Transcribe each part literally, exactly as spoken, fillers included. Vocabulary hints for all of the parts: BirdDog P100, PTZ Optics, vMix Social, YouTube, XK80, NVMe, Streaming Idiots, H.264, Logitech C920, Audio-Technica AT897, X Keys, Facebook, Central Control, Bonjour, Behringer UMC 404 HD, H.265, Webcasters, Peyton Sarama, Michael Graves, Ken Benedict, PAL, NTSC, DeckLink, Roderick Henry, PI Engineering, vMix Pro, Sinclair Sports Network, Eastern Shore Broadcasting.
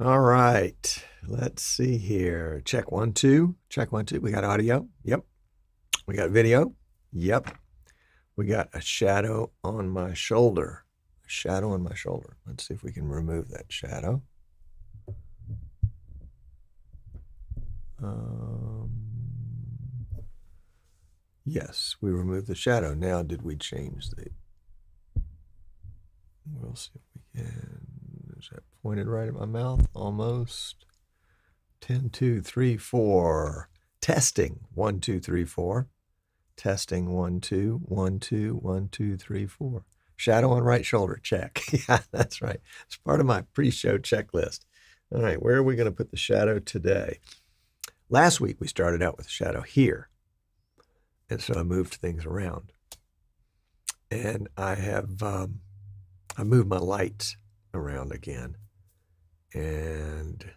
All right, let's see here. Check one, two, check one, two. We got audio. Yep. We got video. Yep. We got a shadow on my shoulder. A shadow on my shoulder. Let's see if we can remove that shadow. Um, yes, we removed the shadow. Now, did we change the... We'll see if we can... Is that pointed right at my mouth? Almost. ten, two, three, four. Testing. one, two, three, four. Testing. one, two, one, two, one, two, three, four. Shadow on right shoulder. Check. Yeah, that's right. It's part of my pre-show checklist. All right, where are we going to put the shadow today? Last week, we started out with a shadow here. And so I moved things around. And I have, um, I moved my lights around again, and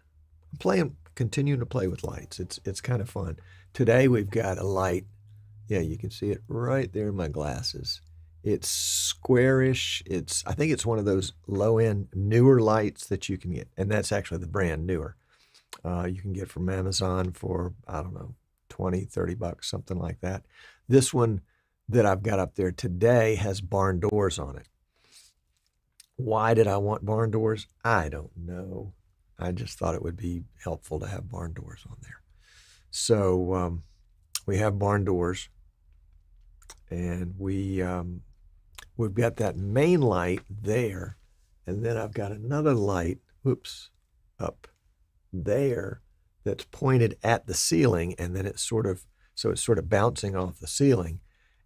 I'm playing, continuing to play with lights. It's it's kind of fun. Today we've got a light. Yeah, you can see it right there in my glasses. It's squarish. It's I think it's one of those low-end newer lights that you can get, and that's actually the brand newer. Uh, you can get from Amazon for, I don't know, twenty, thirty bucks, something like that. This one that I've got up there today has barn doors on it. Why did I want barn doors? I don't know. I just thought it would be helpful to have barn doors on there. So um, we have barn doors, and we, um, we've got that main light there, and then I've got another light, whoops, up there that's pointed at the ceiling, and then it's sort of, so it's sort of bouncing off the ceiling,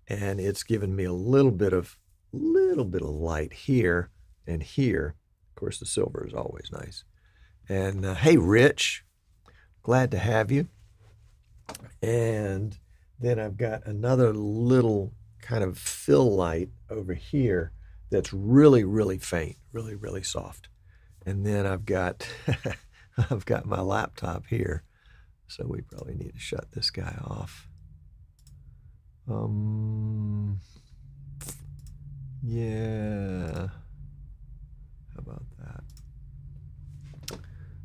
and it's given me a little bit of, little bit of light here. And here, of course, the silver is always nice. And uh, hey, Rich, glad to have you. And then I've got another little kind of fill light over here that's really, really faint, really, really soft. And then I've got, I've got my laptop here. So we probably need to shut this guy off. Um, yeah. How about that?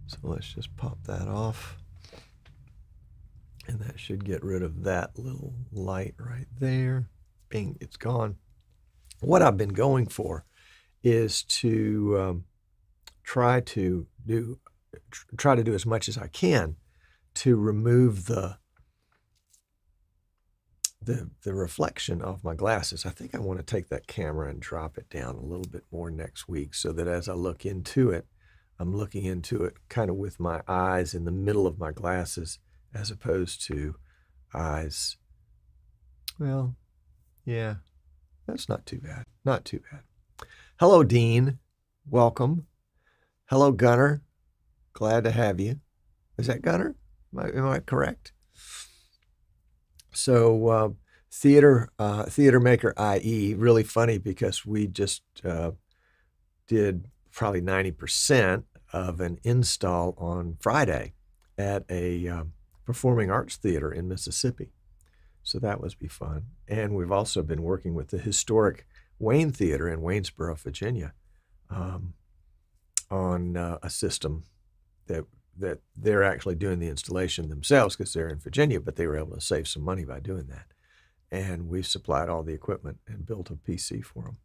So let's just pop that off. And that should get rid of that little light right there. Bing, it's gone. What I've been going for is to um, try to do tr try to do as much as I can to remove the, the the reflection off my glasses. I think I want to take that camera and drop it down a little bit more next week so that as I look into it, I'm looking into it kind of with my eyes in the middle of my glasses as opposed to eyes. Well, yeah, that's not too bad. Not too bad. Hello, Dean. Welcome. Hello, Gunner. Glad to have you. Is that Gunner? Am I, am I correct? So uh, theater, uh, theater maker, I E, really funny because we just uh, did probably ninety percent of an install on Friday at a um, performing arts theater in Mississippi. So that was be fun. And we've also been working with the historic Wayne Theater in Waynesboro, Virginia, um, on uh, a system that that they're actually doing the installation themselves because they're in Virginia, but they were able to save some money by doing that. And we've supplied all the equipment and built a P C for them.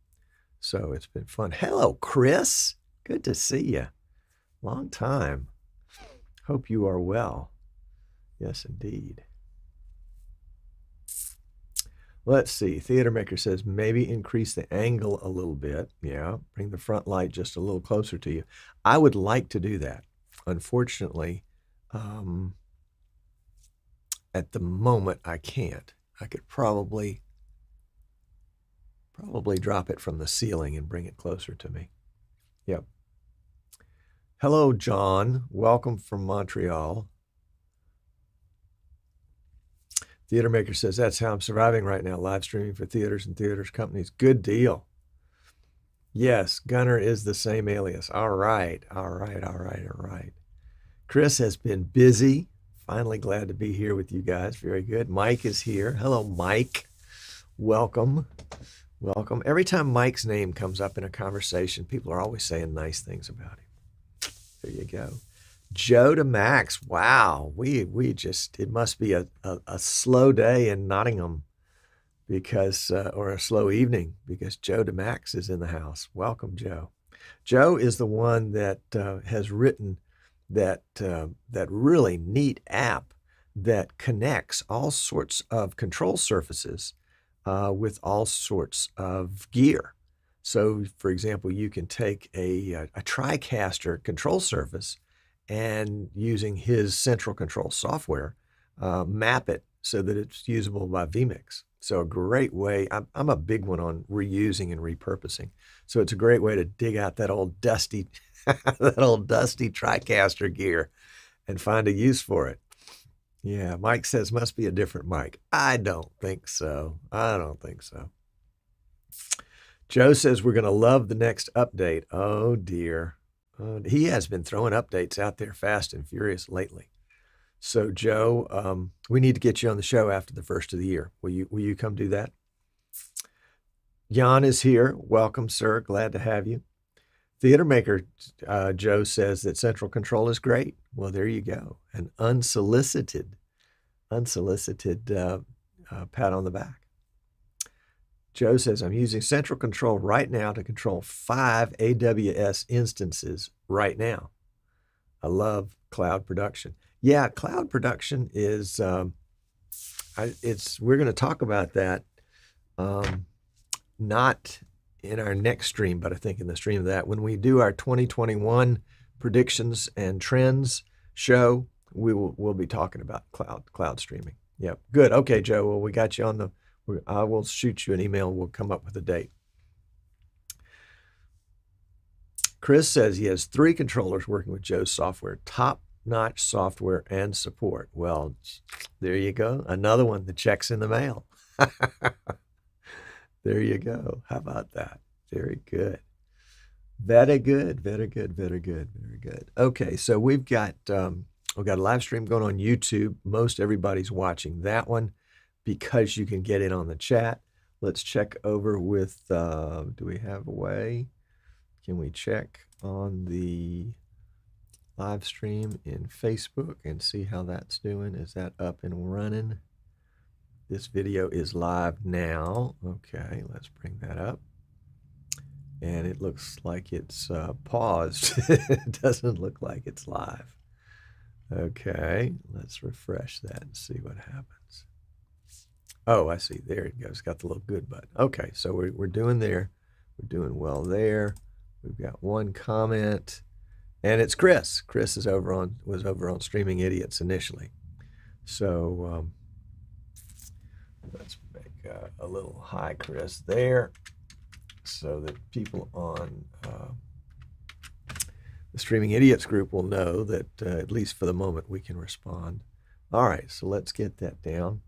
So it's been fun. Hello, Chris. Good to see you. Long time. Hope you are well. Yes, indeed. Let's see. Theater Maker says maybe increase the angle a little bit. Yeah, bring the front light just a little closer to you. I would like to do that. Unfortunately, um, at the moment, I can't. I could probably, probably drop it from the ceiling and bring it closer to me. Yep. Hello, John. Welcome from Montreal. Theater Maker says, that's how I'm surviving right now, live streaming for theaters and theaters companies. Good deal. Yes, Gunner is the same alias. All right, all right, all right, all right. Chris has been busy. Finally glad to be here with you guys. Very good. Mike is here. Hello, Mike. Welcome. Welcome. Every time Mike's name comes up in a conversation, people are always saying nice things about him. There you go. Joe to Max. Wow. We we just, it must be a, a, a slow day in Nottingham because, uh, or a slow evening because Joe to Max is in the house. Welcome, Joe. Joe is the one that uh, has written that uh, that really neat app that connects all sorts of control surfaces uh, with all sorts of gear. So, for example, you can take a, a, a TriCaster control surface and using his Central Control software, uh, map it so that it's usable by vMix. So a great way, I'm, I'm a big one on reusing and repurposing. So it's a great way to dig out that old dusty, that old dusty TriCaster gear and find a use for it. Yeah, Mike says, must be a different mic. I don't think so. I don't think so. Joe says, we're going to love the next update. Oh, dear. Uh, he has been throwing updates out there fast and furious lately. So, Joe, um, we need to get you on the show after the first of the year. Will you, will you come do that? Jan is here. Welcome, sir. Glad to have you. Theater Maker uh, Joe says that Central Control is great. Well, there you go. An unsolicited, unsolicited uh, uh, pat on the back. Joe says, I'm using Central Control right now to control five A W S instances right now. I love cloud production. Yeah, cloud production is, um, I, it's, we're going to talk about that, um, not in our next stream, but I think in the stream of that, when we do our twenty twenty-one predictions and trends show, we will, we'll be talking about cloud, cloud streaming. Yep. Good. Okay, Joe. Well, we got you on the, I will shoot you an email. We'll come up with a date. Chris says he has three controllers working with Joe's software, top-notch software and support. Well, there you go. Another one, the check's in the mail. There you go. How about that? Very good. Very good. Very good. Very good. Very good. Okay, so we've got, um, we've got a live stream going on YouTube. Most everybody's watching that one, because you can get in on the chat. Let's check over with, uh, do we have a way? Can we check on the live stream in Facebook and see how that's doing? Is that up and running? This video is live now. Okay, let's bring that up. And it looks like it's uh, paused. It doesn't look like it's live. Okay, let's refresh that and see what happens. Oh, I see. There it goes. It's got the little good button. Okay, so we're, we're doing there. We're doing well there. We've got one comment, and it's Chris. Chris is over on was over on Streaming Idiots initially. So um, let's make uh, a little hi, Chris, there, so that people on uh, the Streaming Idiots group will know that uh, at least for the moment we can respond. All right, so let's get that down.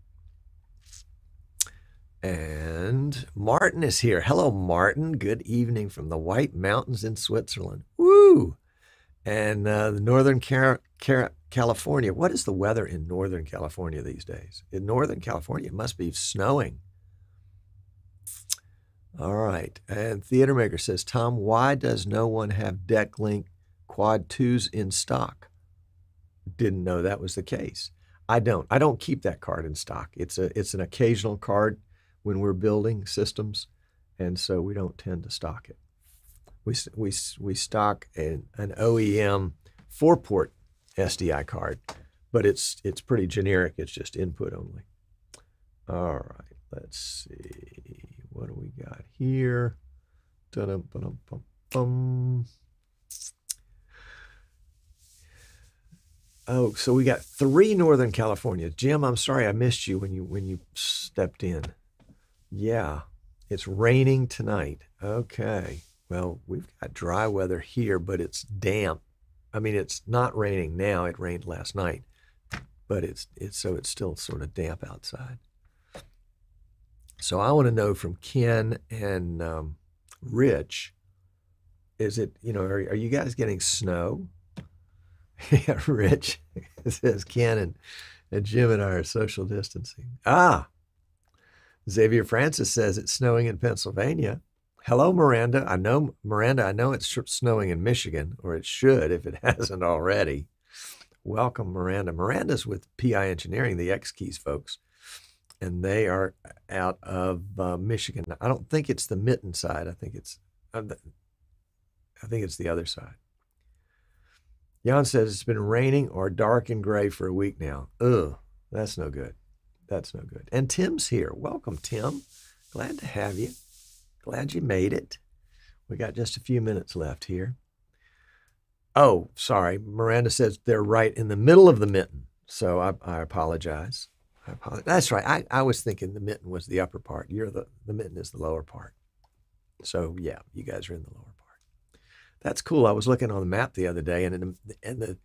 And Martin is here. Hello, Martin. Good evening from the White Mountains in Switzerland. Woo! And uh, the Northern Car Car California. What is the weather in Northern California these days? In Northern California, it must be snowing. All right. And Theater Maker says, Tom, why does no one have DeckLink Quad twos in stock? Didn't know that was the case. I don't. I don't keep that card in stock. It's a. It's an occasional card when we're building systems, and so we don't tend to stock it. We, we, we stock an, an O E M four-port S D I card, but it's, it's pretty generic. It's just input only. All right, let's see. What do we got here? Dun -dun -dun -dun -dun. Oh, so we got three Northern California. Jim, I'm sorry I missed you when you, when you stepped in. Yeah, it's raining tonight. Okay. Well, we've got dry weather here, but it's damp. I mean, it's not raining now. It rained last night, but it's, it's so it's still sort of damp outside. So I want to know from Ken and um, Rich, is it, you know, are, are you guys getting snow? Yeah, Rich, it says Ken and, and Jim and I are social distancing. Ah, Xavier Francis says it's snowing in Pennsylvania. Hello, Miranda. I know, Miranda, I know it's snowing in Michigan, or it should if it hasn't already. Welcome, Miranda. Miranda's with P I Engineering, the X Keys folks, and they are out of uh, Michigan. I don't think it's the mitten side. I think it's, I think it's the other side. Jan says it's been raining or dark and gray for a week now. Ugh, that's no good. That's no good. And Tim's here. Welcome, Tim. Glad to have you. Glad you made it. We got just a few minutes left here. Oh, sorry. Miranda says they're right in the middle of the mitten. So I, I apologize. I apologize. That's right. I, I was thinking the mitten was the upper part. You're the, the mitten is the lower part. So yeah, you guys are in the lower part. That's cool. I was looking on the map the other day, and it, and the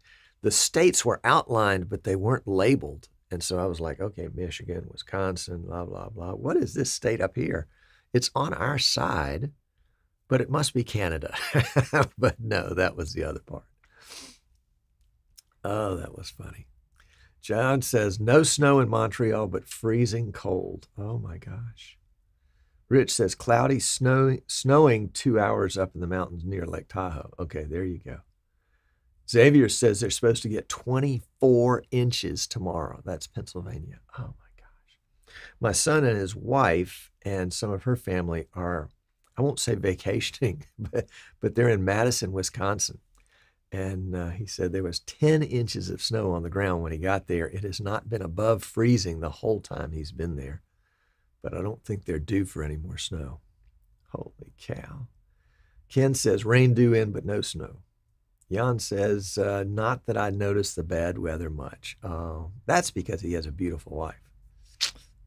the states were outlined, but they weren't labeled. And so I was like, okay, Michigan, Wisconsin, blah, blah, blah. What is this state up here? It's on our side, but it must be Canada. But no, that was the other part. Oh, that was funny. John says, no snow in Montreal, but freezing cold. Oh, my gosh. Rich says, cloudy, snow, snowing two hours up in the mountains near Lake Tahoe. Okay, there you go. Xavier says they're supposed to get twenty-four inches tomorrow. That's Pennsylvania. Oh, my gosh. My son and his wife and some of her family are, I won't say vacationing, but, but they're in Madison, Wisconsin. And uh, he said there was ten inches of snow on the ground when he got there. It has not been above freezing the whole time he's been there. But I don't think they're due for any more snow. Holy cow. Ken says rain due in, but no snow. Jan says, uh, not that I notice the bad weather much. Uh, that's because he has a beautiful wife.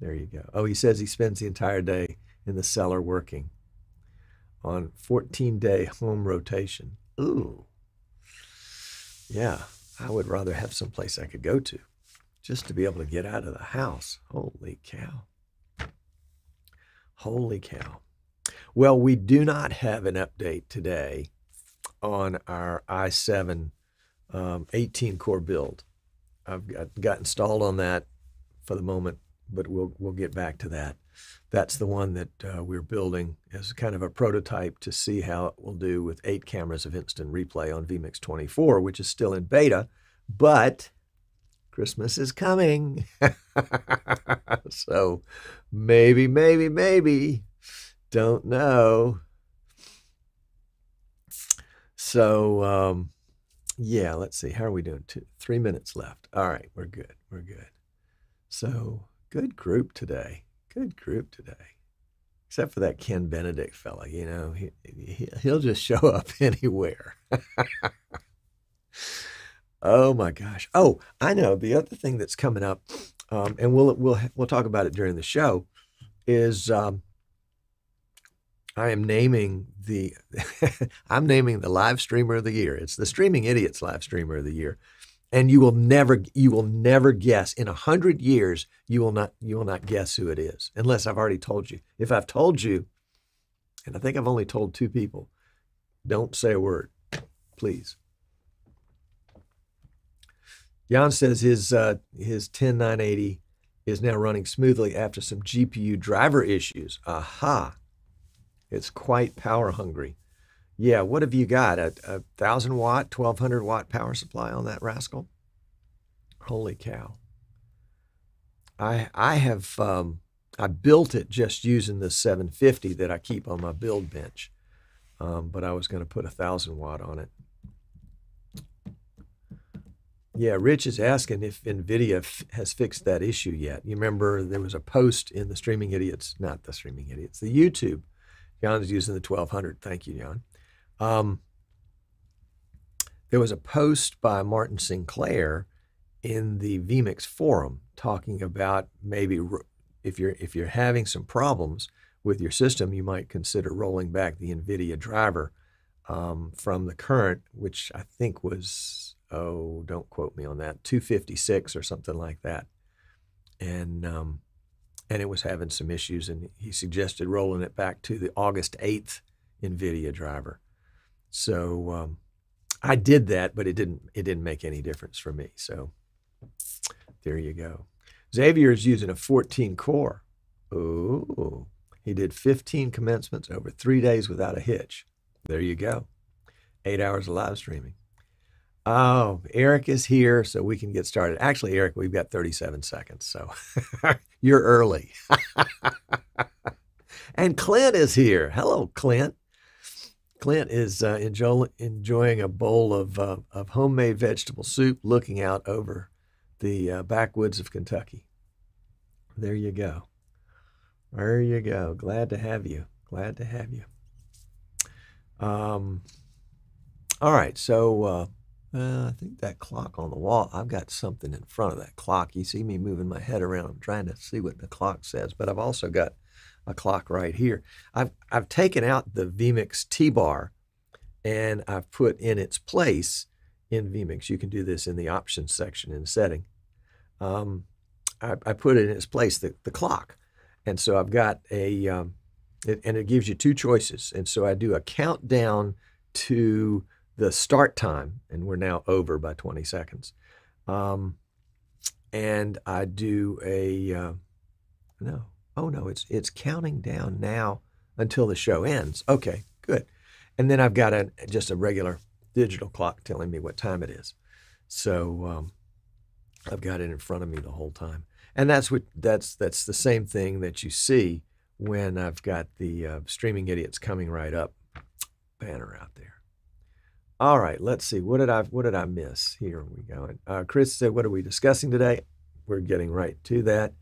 There you go. Oh, he says he spends the entire day in the cellar working on fourteen-day home rotation. Ooh. Yeah, I would rather have someplace I could go to just to be able to get out of the house. Holy cow. Holy cow. Well, we do not have an update today on our i seven um, eighteen core build. I've got, got installed on that for the moment, but we'll we'll get back to that. That's the one that uh, we're building as kind of a prototype to see how it will do with eight cameras of instant replay on vMix twenty-four, which is still in beta, but Christmas is coming. So maybe, maybe, maybe. Don't know. So, um, yeah, let's see. How are we doing? Two, three minutes left. All right, we're good. We're good. So, good group today. Good group today. Except for that Ken Benedict fella. You know, he, he, he'll just show up anywhere. Oh, my gosh. Oh, I know. The other thing that's coming up, um, and we'll, we'll, we'll talk about it during the show, is... Um, I am naming the I'm naming the live streamer of the year. It's the Streaming Idiots live streamer of the year, and you will never you will never guess. In a hundred years, you will not you will not guess who it is unless I've already told you. If I've told you, and I think I've only told two people, don't say a word, please. Jan says his uh, his ten nine eighty is now running smoothly after some G P U driver issues. Aha. It's quite power hungry. Yeah, what have you got? A, a one thousand watt, twelve hundred watt power supply on that rascal? Holy cow. I I have, um, I built it just using the seven fifty that I keep on my build bench. Um, but I was going to put a one thousand watt on it. Yeah, Rich is asking if NVIDIA f has fixed that issue yet. You remember there was a post in the Streaming Idiots, not the Streaming Idiots, the YouTube. Jan's using the twelve hundred. Thank you, Jan. Um, there was a post by Martin Sinclair in the vMix forum talking about maybe if you're if you're having some problems with your system, you might consider rolling back the NVIDIA driver um, from the current, which I think was, oh, don't quote me on that, two fifty-six or something like that. And... Um, And it was having some issues, and he suggested rolling it back to the August eighth NVIDIA driver. So um, I did that, but it didn't it didn't make any difference for me. So there you go. Xavier is using a fourteen core. Ooh, he did fifteen commencements over three days without a hitch. There you go. Eight hours of live streaming. Oh, Eric is here, so we can get started. Actually, Eric, we've got thirty-seven seconds, so you're early. And Clint is here. Hello, Clint. Clint is uh, enjoy enjoying a bowl of, uh, of homemade vegetable soup, looking out over the uh, backwoods of Kentucky. There you go. There you go. Glad to have you. Glad to have you. Um. All right, so... Uh, Uh, I think that clock on the wall, I've got something in front of that clock. You see me moving my head around. I'm trying to see what the clock says, but I've also got a clock right here. I've, I've taken out the vMix T bar and I've put in its place in vMix. You can do this in the options section in setting. Um, I, I put in its place the, the clock. And so I've got a, um, it, and it gives you two choices. And so I do a countdown to the start time, and we're now over by twenty seconds. Um, and I do a, uh, no, oh no, it's it's counting down now until the show ends. Okay, good. And then I've got a just a regular digital clock telling me what time it is. So um, I've got it in front of me the whole time. And that's what that's that's the same thing that you see when I've got the uh, Streaming Idiots Coming Right Up banner out there. All right, let's see. What did I what did I miss? Here we go. Uh, Chris said, "What are we discussing today?" We're getting right to that.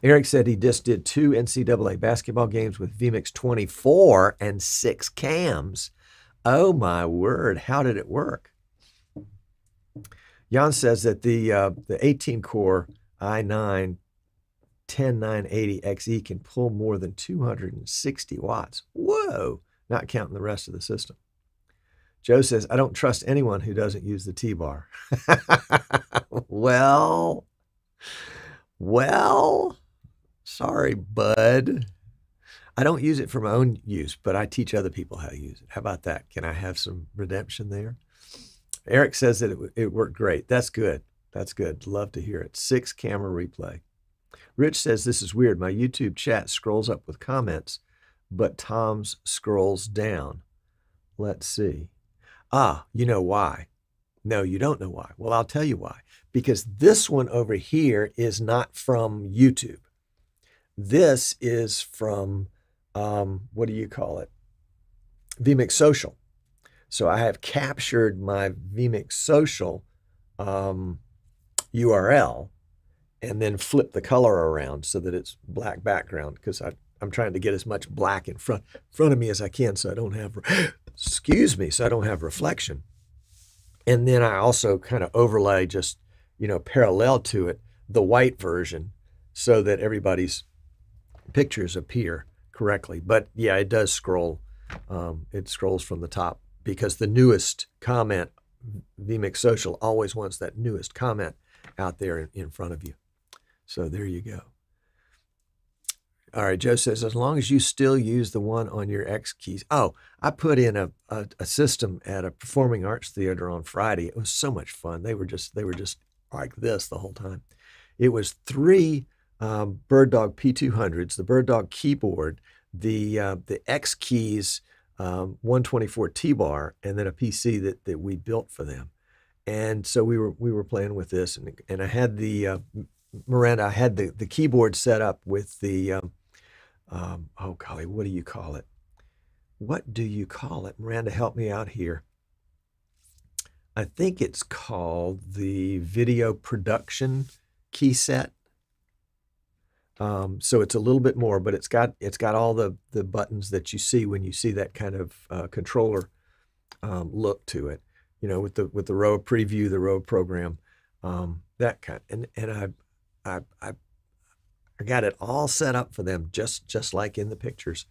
Eric said he just did two N C double A basketball games with vMix twenty-four and six cams. Oh my word! How did it work? Jan says that the uh, the eighteen core i nine ten nine eighty X E can pull more than two hundred sixty watts. Whoa! Not counting the rest of the system. Joe says, I don't trust anyone who doesn't use the T-bar. well, well, sorry, bud. I don't use it for my own use, but I teach other people how to use it. How about that? Can I have some redemption there? Eric says that it, it worked great. That's good. That's good. Love to hear it. Six camera replay. Rich says, this is weird. My YouTube chat scrolls up with comments, but Tom's scrolls down. Let's see. Ah, you know why? No, you don't know why. Well, I'll tell you why. Because this one over here is not from YouTube. This is from, um, what do you call it? vMix Social. So I have captured my vMix Social um, U R L and then flipped the color around so that it's black background because I, I'm trying to get as much black in front, front of me as I can so I don't have... Excuse me, so I don't have reflection. And then I also kind of overlay just, you know, parallel to it, the white version so that everybody's pictures appear correctly. But yeah, it does scroll. Um, it scrolls from the top because the newest comment, vMix Social always wants that newest comment out there in, in front of you. So there you go. All right, Joe says, as long as you still use the one on your X Keys. Oh, I put in a, a, a system at a performing arts theater on Friday. It was so much fun. They were just they were just like this the whole time. It was three um, BirdDog P two hundreds, the BirdDog keyboard, the uh, the X Keys um, one twenty-four T bar, and then a P C that that we built for them. And so we were we were playing with this, and and I had the uh, Miranda. I had the the keyboard set up with the um, Um, oh, golly, what do you call it? What do you call it? Miranda, help me out here. I think it's called the video production key set. Um, so it's a little bit more, but it's got it's got all the, the buttons that you see when you see that kind of uh, controller um, look to it. You know, with the with the row of preview, the row of program, um, that kind. And and I I I. I got it all set up for them, just just like in the pictures.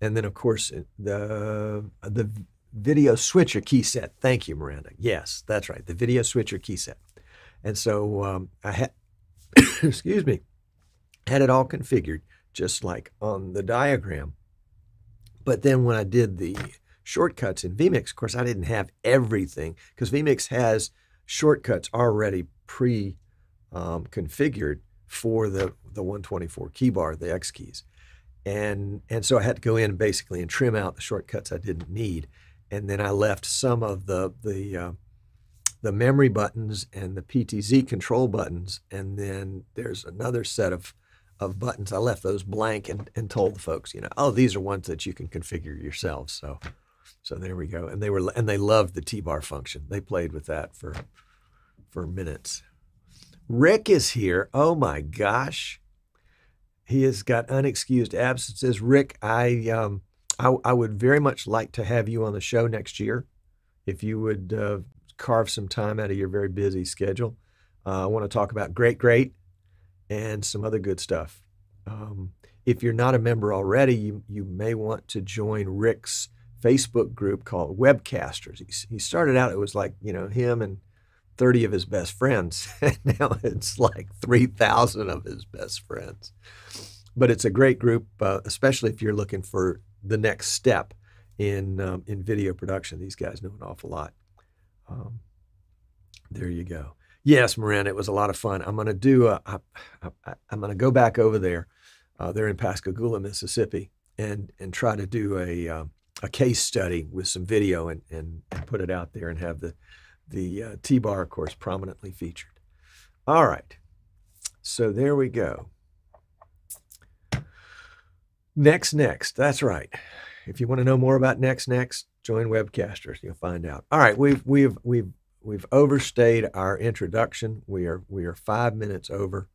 And then, of course, the the video switcher key set. Thank you, Miranda. Yes, that's right, the video switcher key set. And so um, I had, excuse me, had it all configured, just like on the diagram. But then when I did the shortcuts in vMix, of course, I didn't have everything because vMix has shortcuts already pre-configured um, for the the one twenty-four key bar, the X Keys. And and so I had to go in basically and trim out the shortcuts I didn't need. And then I left some of the the uh, the memory buttons and the P T Z control buttons, and then there's another set of of buttons. I left those blank and, and told the folks, you know, oh, these are ones that you can configure yourselves. So, so there we go. And they were and they loved the T-bar function. They played with that for for minutes. Rick is here. Oh my gosh, he has got unexcused absences. Rick, I um I, I would very much like to have you on the show next year, if you would uh, carve some time out of your very busy schedule. Uh, I want to talk about Great Great and some other good stuff. Um, if you're not a member already, you, you may want to join Rick's Facebook group called Webcasters. He, he started out, it was like, you know, him and thirty of his best friends. And now it's like three thousand of his best friends. But it's a great group, uh, especially if you're looking for the next step in um, in video production. These guys know an awful lot. Um, there you go. Yes, Miranda, it was a lot of fun. I'm going to do. A, I, I, I'm going to go back over there. Uh, they're in Pascagoula, Mississippi, and and try to do a um, a case study with some video and and put it out there and have the the uh, T-bar, of course, prominently featured. All right. So there we go. Next, next. That's right. If you want to know more about next, next, join Webcasters. You'll find out. All right, we've we've we've we've overstayed our introduction. We are we are five minutes over,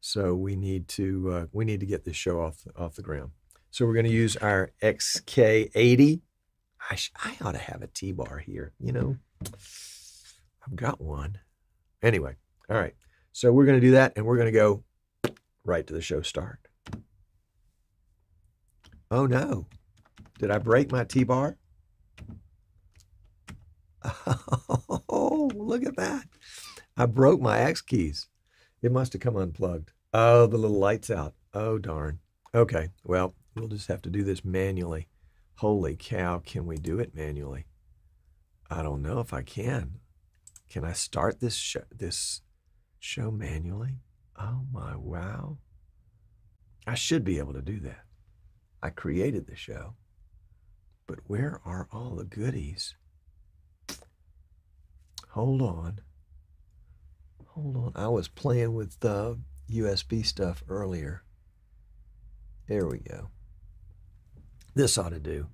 so we need to uh, we need to get this show off off the ground. So we're going to use our X K eighty. I sh I ought to have a T-bar here. You know, I've got one. Anyway, all right. So we're going to do that, and we're going to go right to the show start. Oh no, did I break my T-bar? Oh, look at that. I broke my X keys. It must have come unplugged. Oh, the little light's out. Oh, darn. Okay, well, we'll just have to do this manually. Holy cow, can we do it manually? I don't know if I can. Can I start this show, this show manually? Oh my, wow. I should be able to do that. I created the show, but where are all the goodies? Hold on, hold on. I was playing with the U S B stuff earlier. There we go. This ought to do.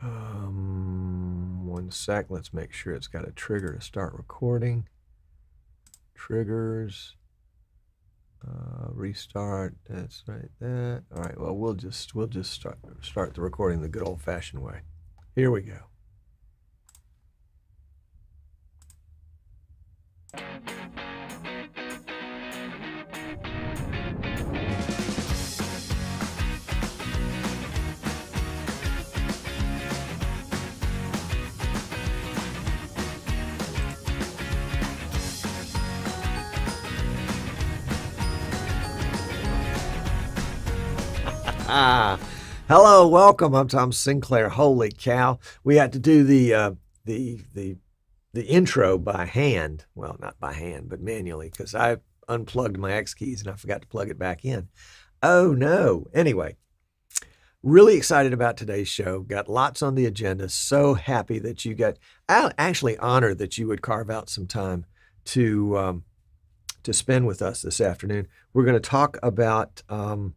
Um, one sec, let's make sure it's got a trigger to start recording. Triggers. Uh, restart. That's right. That. All right. Well, we'll just we'll just start start the recording the good old-fashioned way. Here we go. Ah, hello, welcome. I'm Tom Sinclair. Holy cow! We had to do the uh, the the the intro by hand. Well, not by hand, but manually, because I unplugged my X keys and I forgot to plug it back in. Oh no! Anyway, really excited about today's show. Got lots on the agenda. So happy that you got. I'm actually honored that you would carve out some time to um, to spend with us this afternoon. We're going to talk about. Um,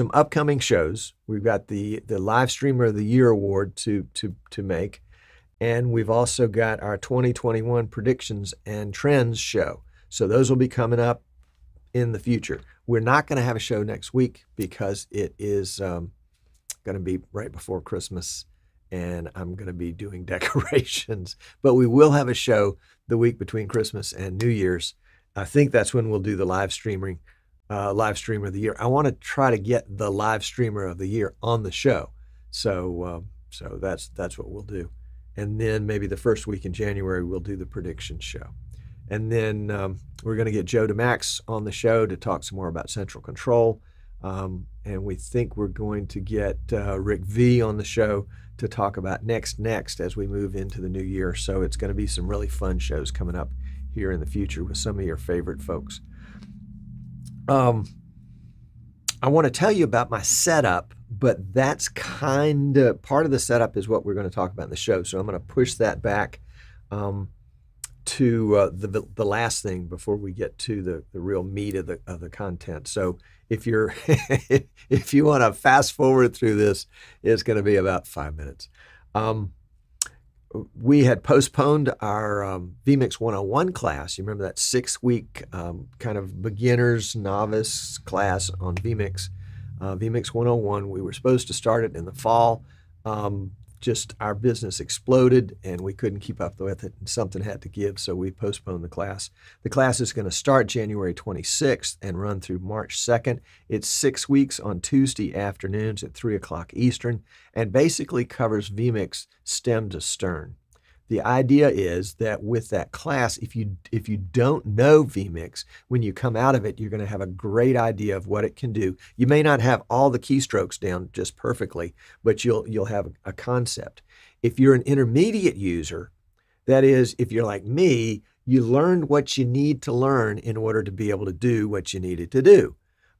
Some upcoming shows. We've got the the Live Streamer of the Year award to to to make, and we've also got our twenty twenty-one predictions and trends show. So those will be coming up in the future. We're not going to have a show next week because it is um, going to be right before Christmas, and I'm going to be doing decorations. But we will have a show the week between Christmas and New Year's. I think that's when we'll do the live streaming. Uh, live streamer of the year. I want to try to get the live streamer of the year on the show, so um, so that's that's what we'll do, and then maybe the first week in January we'll do the prediction show, and then um, we're going to get Joe DeMax on the show to talk some more about Central Control, um, and we think we're going to get uh, Rick V on the show to talk about next next as we move into the new year. So it's going to be some really fun shows coming up here in the future with some of your favorite folks. Um, I want to tell you about my setup, but that's kind of part of the setup is what we're going to talk about in the show. So I'm going to push that back. Um, to uh, the the last thing before we get to the, the real meat of the of the content. So if you're if you want to fast forward through this, it's going to be about five minutes. Um, we had postponed our um, vMix one oh one class. You remember that six week um, kind of beginners novice class on vMix, uh, vMix one oh one. We were supposed to start it in the fall. Um, just our business exploded and we couldn't keep up with it, and something had to give, so we postponed the class. The class is going to start January twenty-sixth and run through March second. It's six weeks on Tuesday afternoons at three o'clock Eastern, and basically covers vMix stem to stern. The idea is that with that class, if you, if you don't know vMix, when you come out of it, you're going to have a great idea of what it can do. You may not have all the keystrokes down just perfectly, but you'll, you'll have a concept. If you're an intermediate user, that is, if you're like me, you learned what you need to learn in order to be able to do what you needed to do.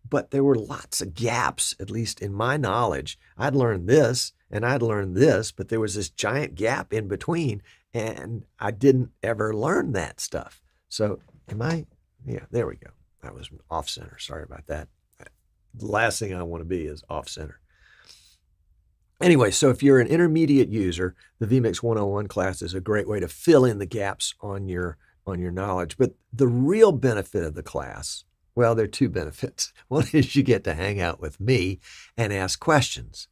But there were lots of gaps, at least in my knowledge. I'd learned this and I'd learned this, but there was this giant gap in between, and I didn't ever learn that stuff. So am I? Yeah, there we go. I was off center. Sorry about that. The last thing I want to be is off center. Anyway, so if you're an intermediate user, the vMix one oh one class is a great way to fill in the gaps on your, on your knowledge. But the real benefit of the class, well, there are two benefits. One is you get to hang out with me and ask questions.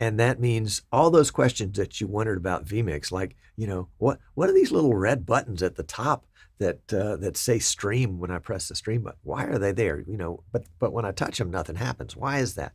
And that means all those questions that you wondered about vMix, like, you know, what, what are these little red buttons at the top that, uh, that say stream when I press the stream button? Why are they there? You know, but, but when I touch them, nothing happens. Why is that?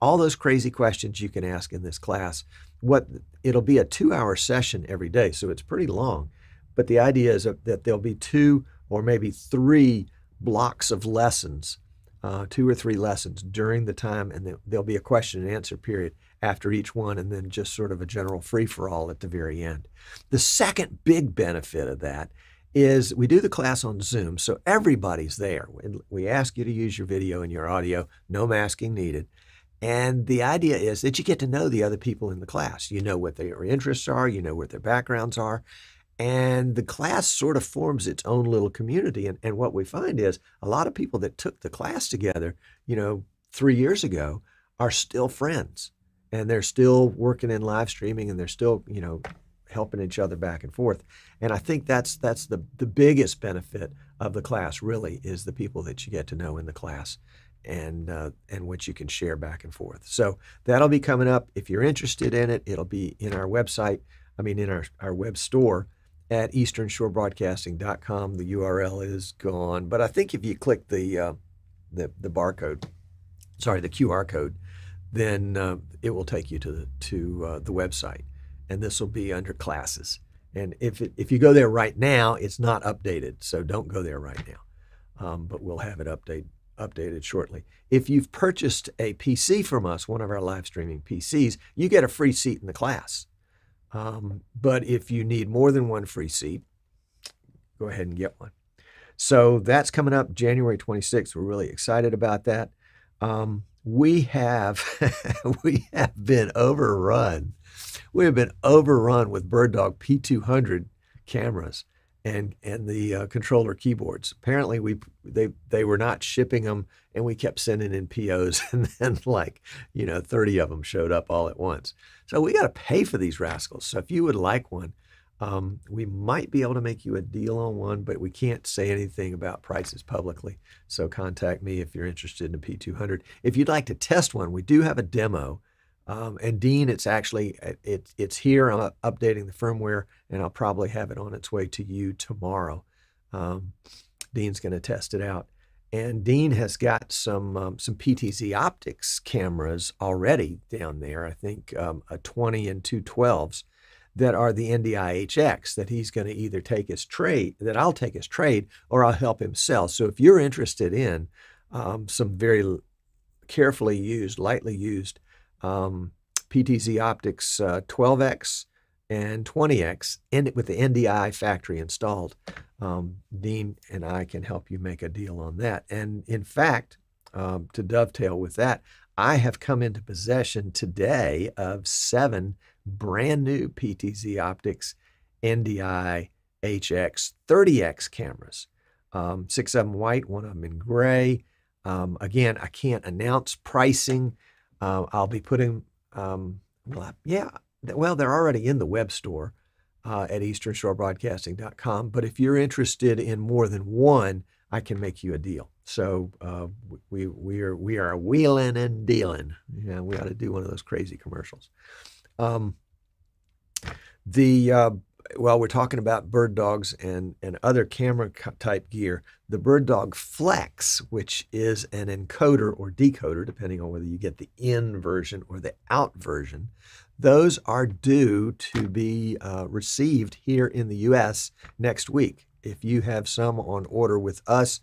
All those crazy questions you can ask in this class. What, it'll be a two-hour session every day, so it's pretty long. But the idea is that there'll be two or maybe three blocks of lessons, uh, two or three lessons during the time, and there'll be a question and answer period after each one, and then just sort of a general free-for-all at the very end. The second big benefit of that is we do the class on Zoom, so everybody's there. We ask you to use your video and your audio, no masking needed. And the idea is that you get to know the other people in the class. You know what their interests are, you know what their backgrounds are, and the class sort of forms its own little community. And, and what we find is a lot of people that took the class together, you know, three years ago are still friends, and they're still working in live streaming, and they're still, you know, helping each other back and forth. And I think that's, that's the, the biggest benefit of the class, really, is the people that you get to know in the class, and, uh, and what you can share back and forth. So that'll be coming up. If you're interested in it, it'll be in our website, I mean, in our, our web store, at eastern shore broadcasting dot com. The U R L is gone, but I think if you click the uh, the, the barcode, sorry, the Q R code, then uh, it will take you to the, to uh, the website, and this will be under classes. And if it, if you go there right now, it's not updated, so don't go there right now. Um, but we'll have it update updated shortly. If you've purchased a P C from us, one of our live streaming P Cs, you get a free seat in the class. Um, but if you need more than one free seat, go ahead and get one. So that's coming up January twenty-sixth. We're really excited about that. Um, we have we have been overrun. We have been overrun with BirdDog P two hundred cameras and and the uh, controller keyboards. Apparently we they they were not shipping them, and we kept sending in P Os, and then like, you know, thirty of them showed up all at once. So we got to pay for these rascals. So if you would like one, um, we might be able to make you a deal on one, but we can't say anything about prices publicly. So contact me if you're interested in a P two hundred. If you'd like to test one, we do have a demo. Um, and Dean, it's actually, it, it's here. I'm updating the firmware, and I'll probably have it on its way to you tomorrow. Um, Dean's going to test it out. And Dean has got some um, some P T Z Optics cameras already down there, I think um, a twenty and two twelves that are the N D I H X that he's going to either take as trade, that I'll take as trade, or I'll help him sell. So if you're interested in um, some very carefully used, lightly used um, P T Z Optics uh, twelve X and twenty X and with the N D I factory installed, Um, Dean and I can help you make a deal on that. And in fact, um, to dovetail with that, I have come into possession today of seven brand new P T Z Optics N D I H X thirty X cameras, um, six of them white, one of them in gray. Um, again, I can't announce pricing. Uh, I'll be putting, um, yeah, well, they're already in the web store uh, at eastern shore broadcasting dot com. But if you're interested in more than one, I can make you a deal. So uh, we we are we are wheeling and dealing. Yeah, we ought to do one of those crazy commercials. Um, the uh, well, we're talking about BirdDogs and and other camera type gear. The BirdDog Flex, which is an encoder or decoder, depending on whether you get the in version or the out version, those are due to be uh, received here in the U S next week. If you have some on order with us,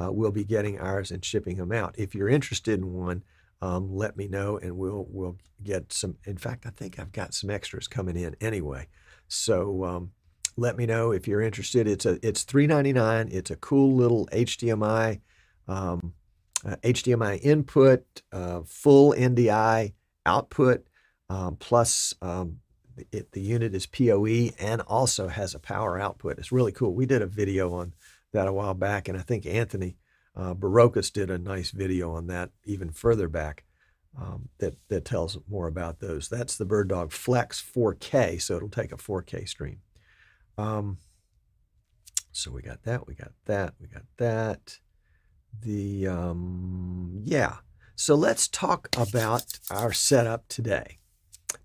uh, we'll be getting ours and shipping them out. If you're interested in one, um, let me know and we'll we'll get some. In fact, I think I've got some extras coming in anyway. So um, let me know if you're interested. It's a it's three ninety-nine. It's a cool little H D M I um, uh, H D M I input, uh, full N D I output, um, plus. Um, It, the unit is P O E and also has a power output. It's really cool. We did a video on that a while back, and I think Anthony uh, Barocas did a nice video on that even further back um, that, that tells more about those. That's the BirdDog Flex four K, so it'll take a four K stream. Um, so we got that, we got that, we got that. The, um, yeah. So let's talk about our setup today.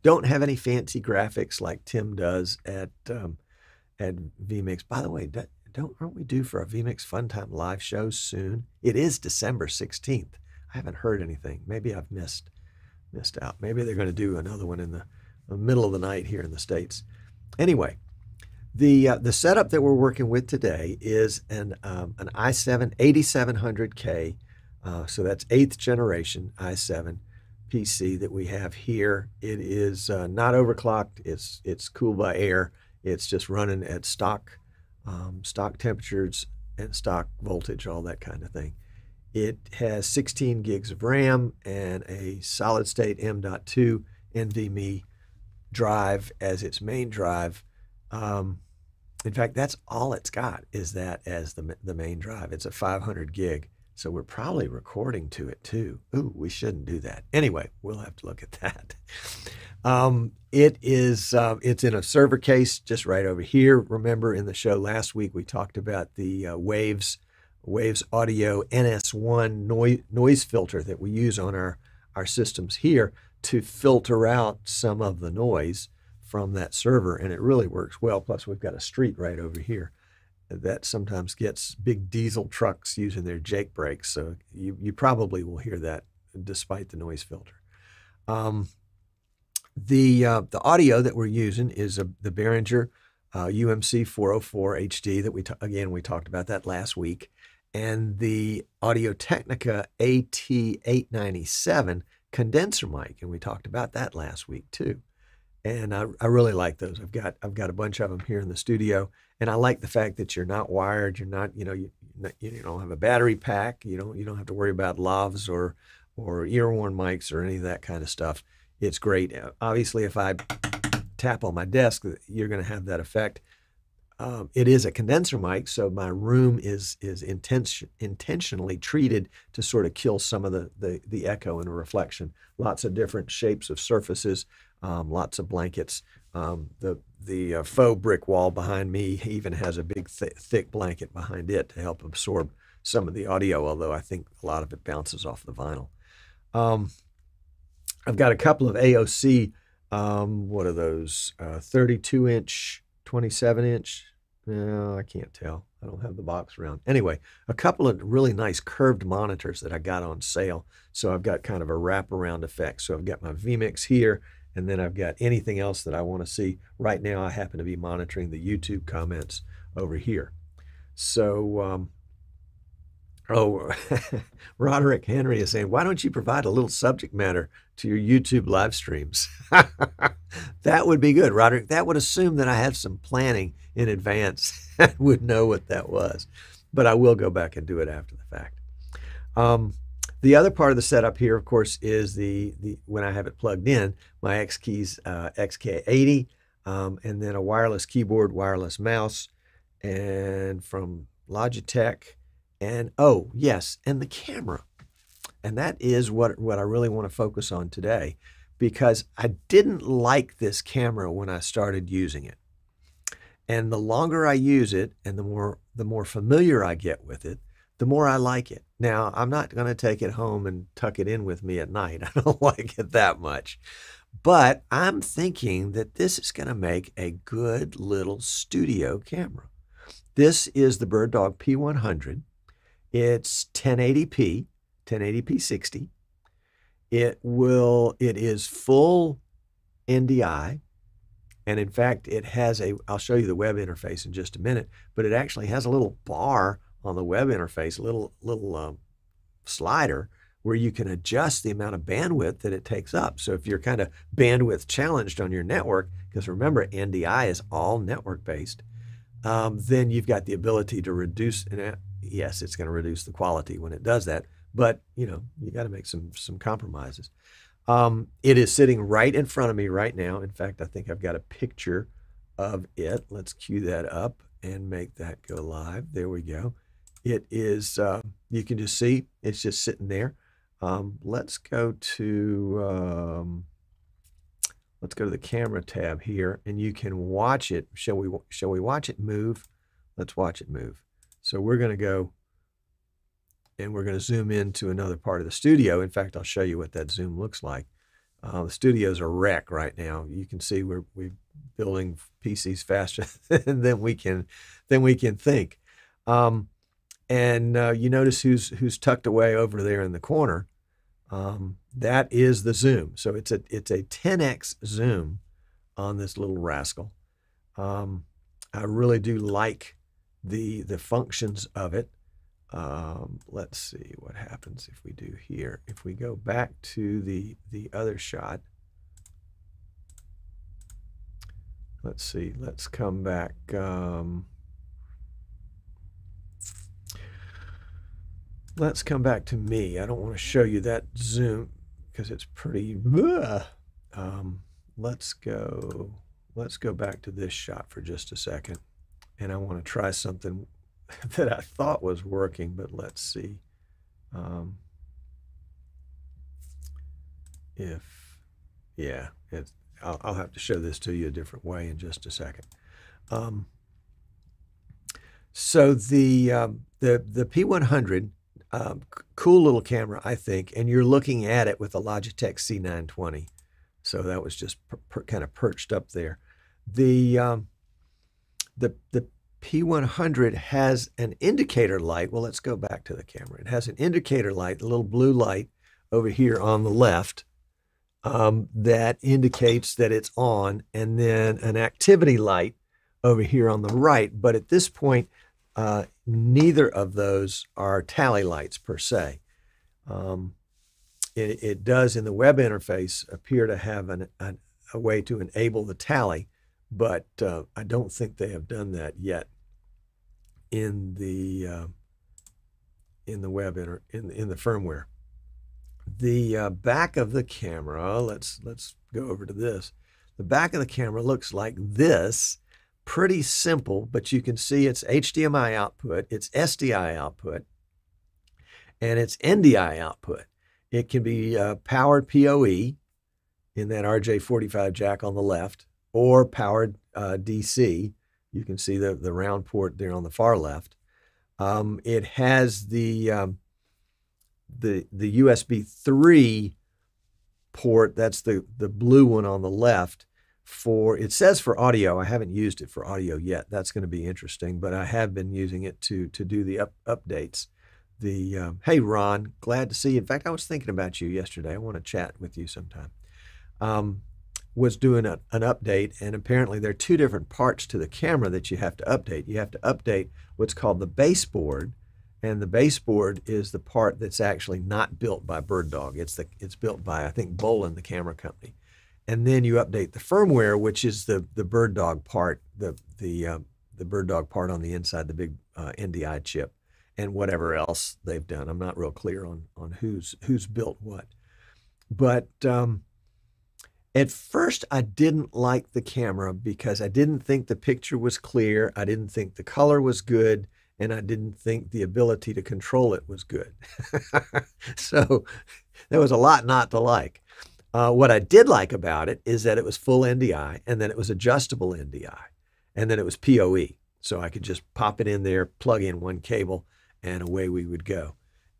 Don't have any fancy graphics like Tim does at um, at vMix. By the way, don't aren't we due for a vMix Funtime live show soon? It is December sixteenth. I haven't heard anything. Maybe I've missed missed out. Maybe they're going to do another one in the, the middle of the night here in the States. Anyway, the uh, the setup that we're working with today is an um, an i seven eighty-seven hundred K. Uh, so that's eighth generation i seven. P C that we have here. It is uh, not overclocked. It's it's cool by air. It's just running at stock um, stock temperatures and stock voltage, all that kind of thing. It has sixteen gigs of RAM and a solid state M dot two NVMe drive as its main drive. Um, in fact, that's all it's got is that as the the main drive. It's a five hundred gig. So we're probably recording to it too. Ooh, we shouldn't do that. Anyway, we'll have to look at that. Um, it is, uh, it's in a server case just right over here. Remember in the show last week, we talked about the uh, Waves, Waves Audio N S one noise, noise filter that we use on our, our systems here to filter out some of the noise from that server. And it really works well. Plus we've got a street right over here that sometimes gets big diesel trucks using their Jake brakes. So you, you probably will hear that despite the noise filter. Um, the uh, the audio that we're using is a, the Behringer uh, U M C four oh four H D that we, again, we talked about that last week. And the Audio-Technica A T eight ninety-seven condenser mic. And we talked about that last week too. And I, I really like those. I've got I've got a bunch of them here in the studio, and I like the fact that you're not wired. You're not you know you you don't have a battery pack. You don't you don't have to worry about lavs or or ear-worn mics or any of that kind of stuff. It's great. Obviously, if I tap on my desk, you're going to have that effect. Um, it is a condenser mic, so my room is is intention, intentionally treated to sort of kill some of the, the the echo and reflection. Lots of different shapes of surfaces, um, lots of blankets. Um, the the uh, faux brick wall behind me even has a big th thick blanket behind it to help absorb some of the audio. Although I think a lot of it bounces off the vinyl. Um, I've got a couple of A O C. Um, what are those? Uh, thirty-two inch. twenty-seven inch, no, I can't tell. I don't have the box around. Anyway, a couple of really nice curved monitors that I got on sale. So I've got kind of a wraparound effect. So I've got my vMix here, and then I've got anything else that I want to see. Right now, I happen to be monitoring the YouTube comments over here. So, um, oh, Roderick Henry is saying, why don't you provide a little subject matter to your YouTube live streams? That would be good, Roderick. That would assume that I had some planning in advance and would know what that was. But I will go back and do it after the fact. Um, the other part of the setup here, of course, is the, the when I have it plugged in, my X Keys uh, X K eighty, um, and then a wireless keyboard, wireless mouse, and from Logitech, and oh yes, and the camera. And that is what, what I really want to focus on today, because I didn't like this camera when I started using it. And the longer I use it and the more, the more familiar I get with it, the more I like it. Now, I'm not going to take it home and tuck it in with me at night. I don't like it that much. But I'm thinking that this is going to make a good little studio camera. This is the BirdDog P one hundred. It's ten eighty p. ten eighty p sixty. It will, it is full N D I, and in fact it has a, I'll show you the web interface in just a minute, but it actually has a little bar on the web interface, a little, little um, slider where you can adjust the amount of bandwidth that it takes up. So if you're kind of bandwidth challenged on your network, because remember N D I is all network based, um, then you've got the ability to reduce, and yes, it's going to reduce the quality when it does that. But, you know, you got to make some, some compromises. Um, it is sitting right in front of me right now. In fact, I think I've got a picture of it. Let's cue that up and make that go live. There we go. It is, uh, you can just see, it's just sitting there. Um, let's go to, um, let's go to the camera tab here, and you can watch it. Shall we, shall we watch it move? Let's watch it move. So we're going to go, and we're going to zoom into another part of the studio. In fact, I'll show you what that zoom looks like. Uh, the studio's a wreck right now. You can see we're, we're building P Cs faster than we can, than we can think. Um, and uh, you notice who's, who's tucked away over there in the corner. Um, that is the zoom. So it's a, it's a ten X zoom on this little rascal. Um, I really do like the, the functions of it. Um, let's see what happens if we do here. If we go back to the, the other shot, let's see, let's come back. Um, let's come back to me. I don't want to show you that zoom because it's pretty, um, let's go, let's go back to this shot for just a second. And I want to try something that I thought was working, but let's see um, if, yeah, it, I'll, I'll have to show this to you a different way in just a second. Um, so the, um, the, the P one hundred, um, cool little camera, I think, and you're looking at it with a Logitech C nine twenty. So that was just per, per, kind of perched up there. The, um, the, the, P one hundred has an indicator light. Well, let's go back to the camera. It has an indicator light, a little blue light over here on the left um, that indicates that it's on, and then an activity light over here on the right. But at this point, uh, neither of those are tally lights per se. Um, it, it does in the web interface appear to have an, an, a way to enable the tally. But uh, I don't think they have done that yet in the uh, in the web inter in in the firmware. The uh, back of the camera. Let's let's go over to this. The back of the camera looks like this. Pretty simple, but you can see it's H D M I output, it's S D I output, and it's N D I output. It can be uh, powered P O E in that R J forty-five jack on the left, or powered uh, D C. You can see the, the round port there on the far left. Um, it has the, um, the, the U S B three port, that's the, the blue one on the left, for, it says for audio. I haven't used it for audio yet. That's going to be interesting, but I have been using it to, to do the up, updates. The, um, hey Ron, glad to see you. In fact, I was thinking about you yesterday. I want to chat with you sometime. Um, was doing a, an update, and apparently there are two different parts to the camera that you have to update. You have to update what's called the baseboard, and the baseboard is the part that's actually not built by BirdDog. It's, the, it's built by, I think, Bolin, the camera company. And then you update the firmware, which is the, the BirdDog part, the, the, um, the BirdDog part on the inside, the big uh, N D I chip, and whatever else they've done. I'm not real clear on, on who's, who's built what. But... Um, At first, I didn't like the camera because I didn't think the picture was clear, I didn't think the color was good, and I didn't think the ability to control it was good. So there was a lot not to like. Uh, what I did like about it is that it was full N D I, and then it was adjustable N D I, and then it was P O E. So I could just pop it in there, plug in one cable, and away we would go.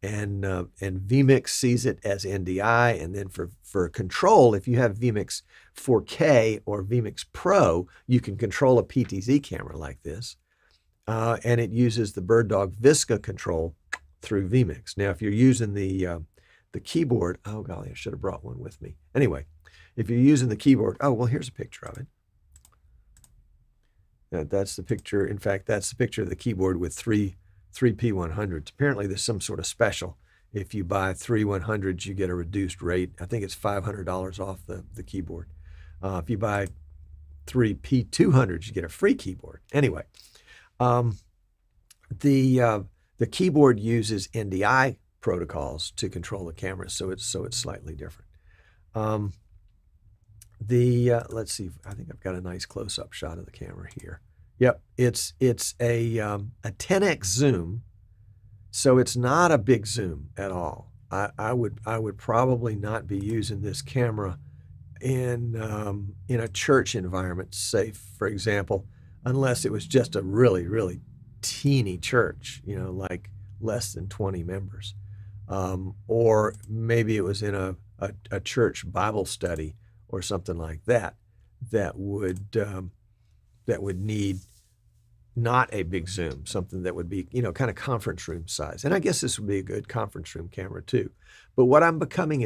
And uh, and vMix sees it as N D I, and then for, for control, if you have vMix four K or vMix Pro, you can control a P T Z camera like this, uh, and it uses the BirdDog Visca control through vMix. Now, if you're using the, uh, the keyboard, oh golly, I should have brought one with me. Anyway, if you're using the keyboard, oh, well, here's a picture of it. Now, that's the picture. In fact, that's the picture of the keyboard with three three P one hundreds. Apparently there's some sort of special. If you buy three one hundreds, you get a reduced rate. I think it's five hundred dollars off the, the keyboard. Uh, if you buy three P two hundreds, you get a free keyboard. Anyway, um, the, uh, the keyboard uses N D I protocols to control the camera, so it's, so it's slightly different. Um, the, uh, let's see, I think I've got a nice close-up shot of the camera here. Yep, it's it's a um, a ten X zoom, so it's not a big zoom at all. I, I would I would probably not be using this camera in um, in a church environment, say for example, unless it was just a really really teeny church, you know, like less than twenty members, um, or maybe it was in a, a a church Bible study or something like that that would. Um, that would need not a big zoom, something that would be, you know, kind of conference room size. And I guess this would be a good conference room camera too. But what I'm becoming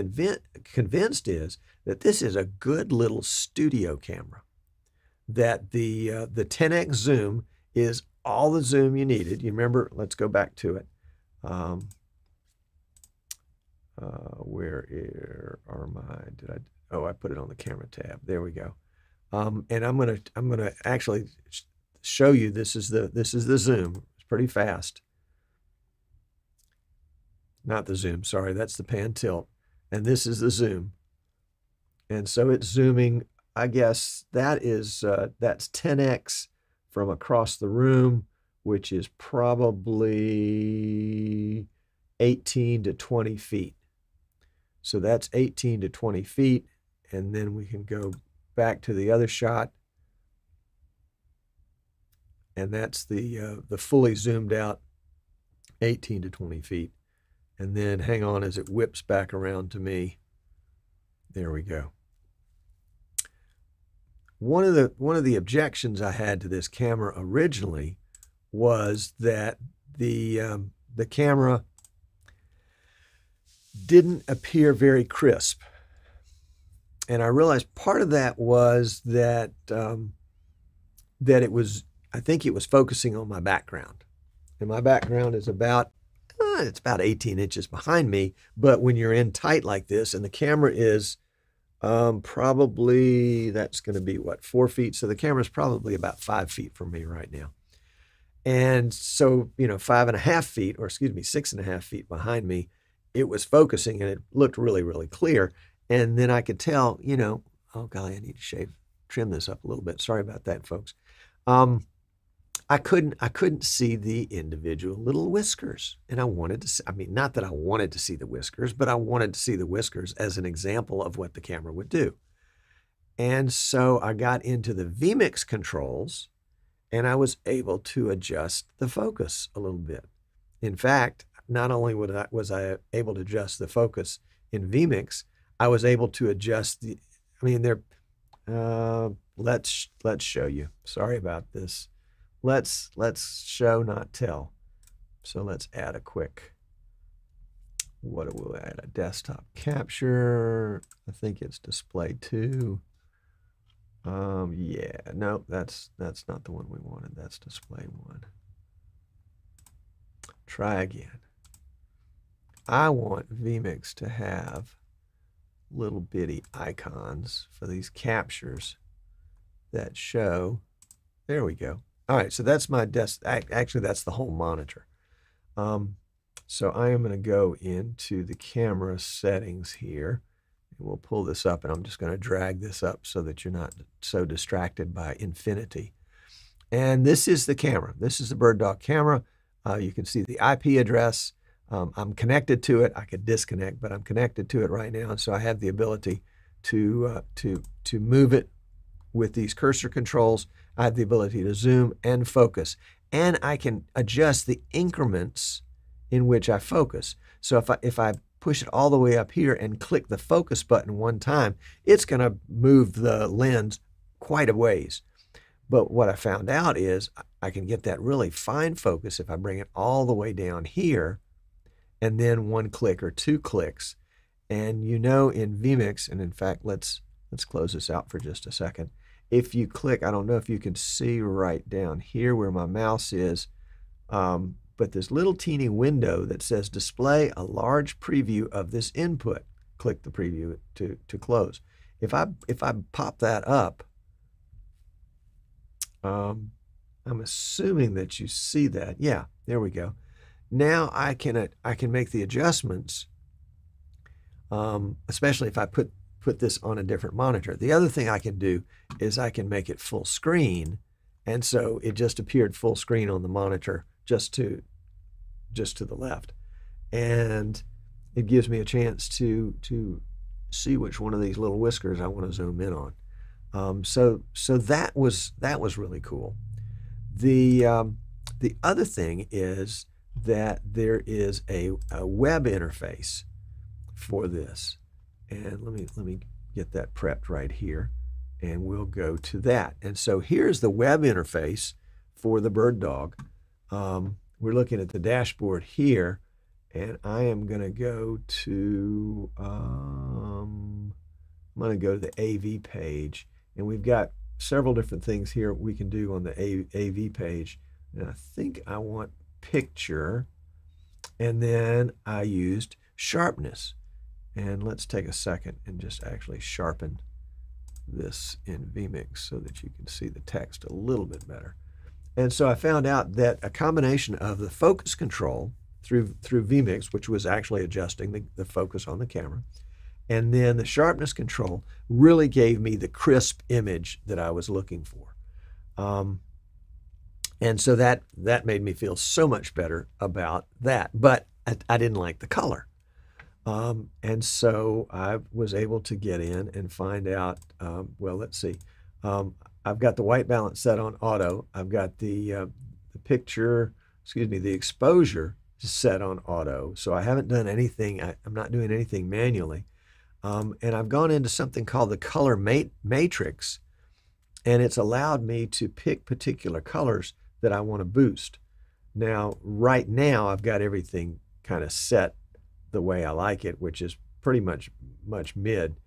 convinced is that this is a good little studio camera, that the, uh, the ten X zoom is all the zoom you needed. You remember, let's go back to it. Um, uh, where are my, did I, oh, I put it on the camera tab. There we go. Um, and I'm gonna I'm gonna actually show you this is the this is the zoom. It's pretty fast. Not the zoom, sorry, that's the pan tilt, and this is the zoom. And so it's zooming. I guess that is uh, that's ten X from across the room, which is probably eighteen to twenty feet. So that's eighteen to twenty feet, and then we can go back to the other shot, and that's the uh, the fully zoomed out eighteen to twenty feet, and then hang on as it whips back around to me. There we go. One of the one of the objections I had to this camera originally was that the um, the camera didn't appear very crisp. And I realized part of that was that um, that it was, I think it was focusing on my background. And my background is about, uh, it's about eighteen inches behind me. But when you're in tight like this and the camera is um, probably, that's going to be what, four feet? So the camera's probably about five feet from me right now. And so, you know, five and a half feet, or excuse me, six and a half feet behind me, it was focusing and it looked really, really clear. And then I could tell, you know, oh golly, I need to shave, trim this up a little bit. Sorry about that, folks. Um, I couldn't, I couldn't see the individual little whiskers, and I wanted to. See, I mean, not that I wanted to see the whiskers, but I wanted to see the whiskers as an example of what the camera would do. And so I got into the vMix controls, and I was able to adjust the focus a little bit. In fact, not only was I, was I able to adjust the focus in vMix, I was able to adjust the, I mean, they're, uh, let's, let's show you. Sorry about this. Let's, let's show, not tell. So let's add a quick, what do we add? A desktop capture. I think it's display two. Um, yeah, no, that's, that's not the one we wanted. That's display one. Try again. I want vMix to have little bitty icons for these captures that show. There we go. All right, so that's my desk. Actually, that's the whole monitor. Um, so I am going to go into the camera settings here. And we'll pull this up, and I'm just going to drag this up so that you're not so distracted by infinity. And this is the camera. This is the BirdDog camera. Uh, you can see the I P address. Um, I'm connected to it. I could disconnect, but I'm connected to it right now, and so I have the ability to uh, to to move it with these cursor controls. I have the ability to zoom and focus, and I can adjust the increments in which I focus. So if I if I push it all the way up here and click the focus button one time, it's going to move the lens quite a ways. But what I found out is I can get that really fine focus if I bring it all the way down here and then one click or two clicks. And you know in vMix, and in fact, let's, let's close this out for just a second. If you click, I don't know if you can see right down here where my mouse is, um, but this little teeny window that says display a large preview of this input. Click the preview to, to close. If I, if I pop that up, Um, I'm assuming that you see that. Yeah, there we go. Now I can uh, I can make the adjustments, um, especially if I put put this on a different monitor. The other thing I can do is I can make it full screen, and so it just appeared full screen on the monitor just to just to the left, and it gives me a chance to to see which one of these little whiskers I want to zoom in on. Um, so, so that was that was really cool. The um, the other thing is that there is a, a web interface for this, and let me let me get that prepped right here, and we'll go to that. And so here's the web interface for the BirdDog. Um, we're looking at the dashboard here, and I am going to go to um, I'm going to go to the A V page. And we've got several different things here we can do on the A V page. And I think I want picture. And then I used sharpness. And let's take a second and just actually sharpen this in vMix so that you can see the text a little bit better. And so I found out that a combination of the focus control through, through vMix, which was actually adjusting the, the focus on the camera, and then the sharpness control really gave me the crisp image that I was looking for. Um, and so that, that made me feel so much better about that. But I, I didn't like the color. Um, and so I was able to get in and find out, um, well, let's see. Um, I've got the white balance set on auto. I've got the, uh, the picture, excuse me, the exposure set on auto. So I haven't done anything. I, I'm not doing anything manually. Um, and I've gone into something called the color mat matrix, and it's allowed me to pick particular colors that I want to boost. Now, right now, I've got everything kind of set the way I like it, which is pretty much, much mid.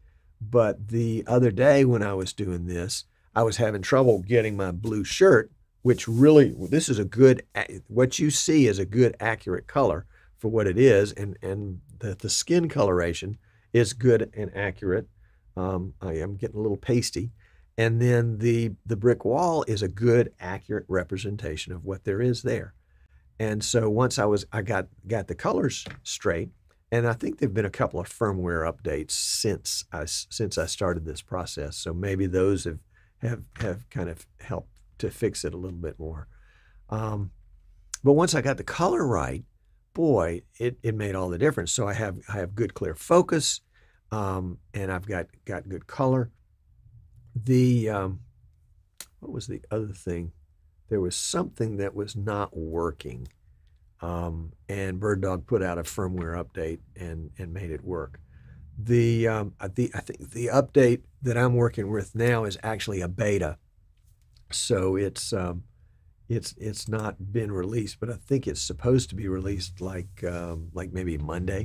But the other day when I was doing this, I was having trouble getting my blue shirt, which really, this is a good, what you see is a good accurate color for what it is, and, and the, the skin coloration is good and accurate. Um, I am getting a little pasty. And then the, the brick wall is a good, accurate representation of what there is there. And so once I was, I got, got the colors straight, and I think there've been a couple of firmware updates since I, since I started this process. So maybe those have, have, have kind of helped to fix it a little bit more. Um, but once I got the color right, boy, it, it made all the difference. So I have, I have good, clear focus, um, and I've got, got good color. The, um, what was the other thing? There was something that was not working, um, and BirdDog put out a firmware update and, and made it work. The, um, the, I think the update that I'm working with now is actually a beta. So it's, um, It's it's not been released, but I think it's supposed to be released like um, like maybe Monday.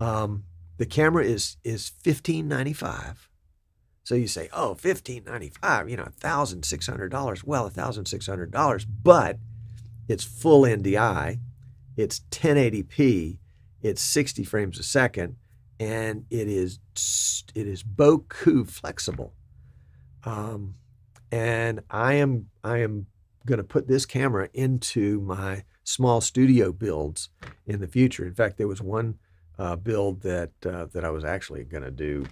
Um, the camera is is fifteen ninety-five, so you say, oh, fifteen ninety-five, you know, a thousand six hundred dollars. Well, a thousand six hundred dollars, but it's full N D I, it's ten eighty p, it's sixty frames a second, and it is it is Boku flexible. Um, and I am I am. going to put this camera into my small studio builds in the future. In fact, there was one uh, build that uh, that I was actually going to do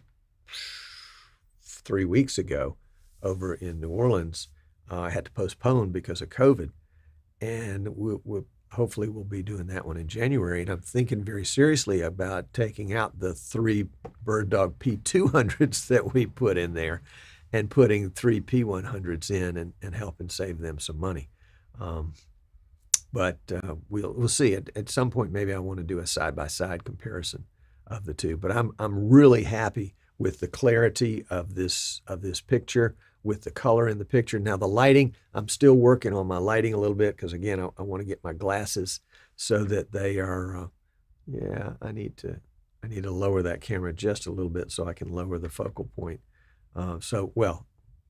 three weeks ago over in New Orleans. Uh, I had to postpone because of COVID, and we'll, we'll, hopefully we'll be doing that one in January. And I'm thinking very seriously about taking out the three BirdDog P two hundreds that we put in there and putting three P one hundreds in and, and helping save them some money. Um, but uh, we'll, we'll see. At, at some point, maybe I want to do a side-by-side comparison of the two. But I'm, I'm really happy with the clarity of this, of this picture, with the color in the picture. Now the lighting, I'm still working on my lighting a little bit because again, I, I want to get my glasses so that they are, uh, yeah, I need to, I need to lower that camera just a little bit so I can lower the focal point. Uh, so, well,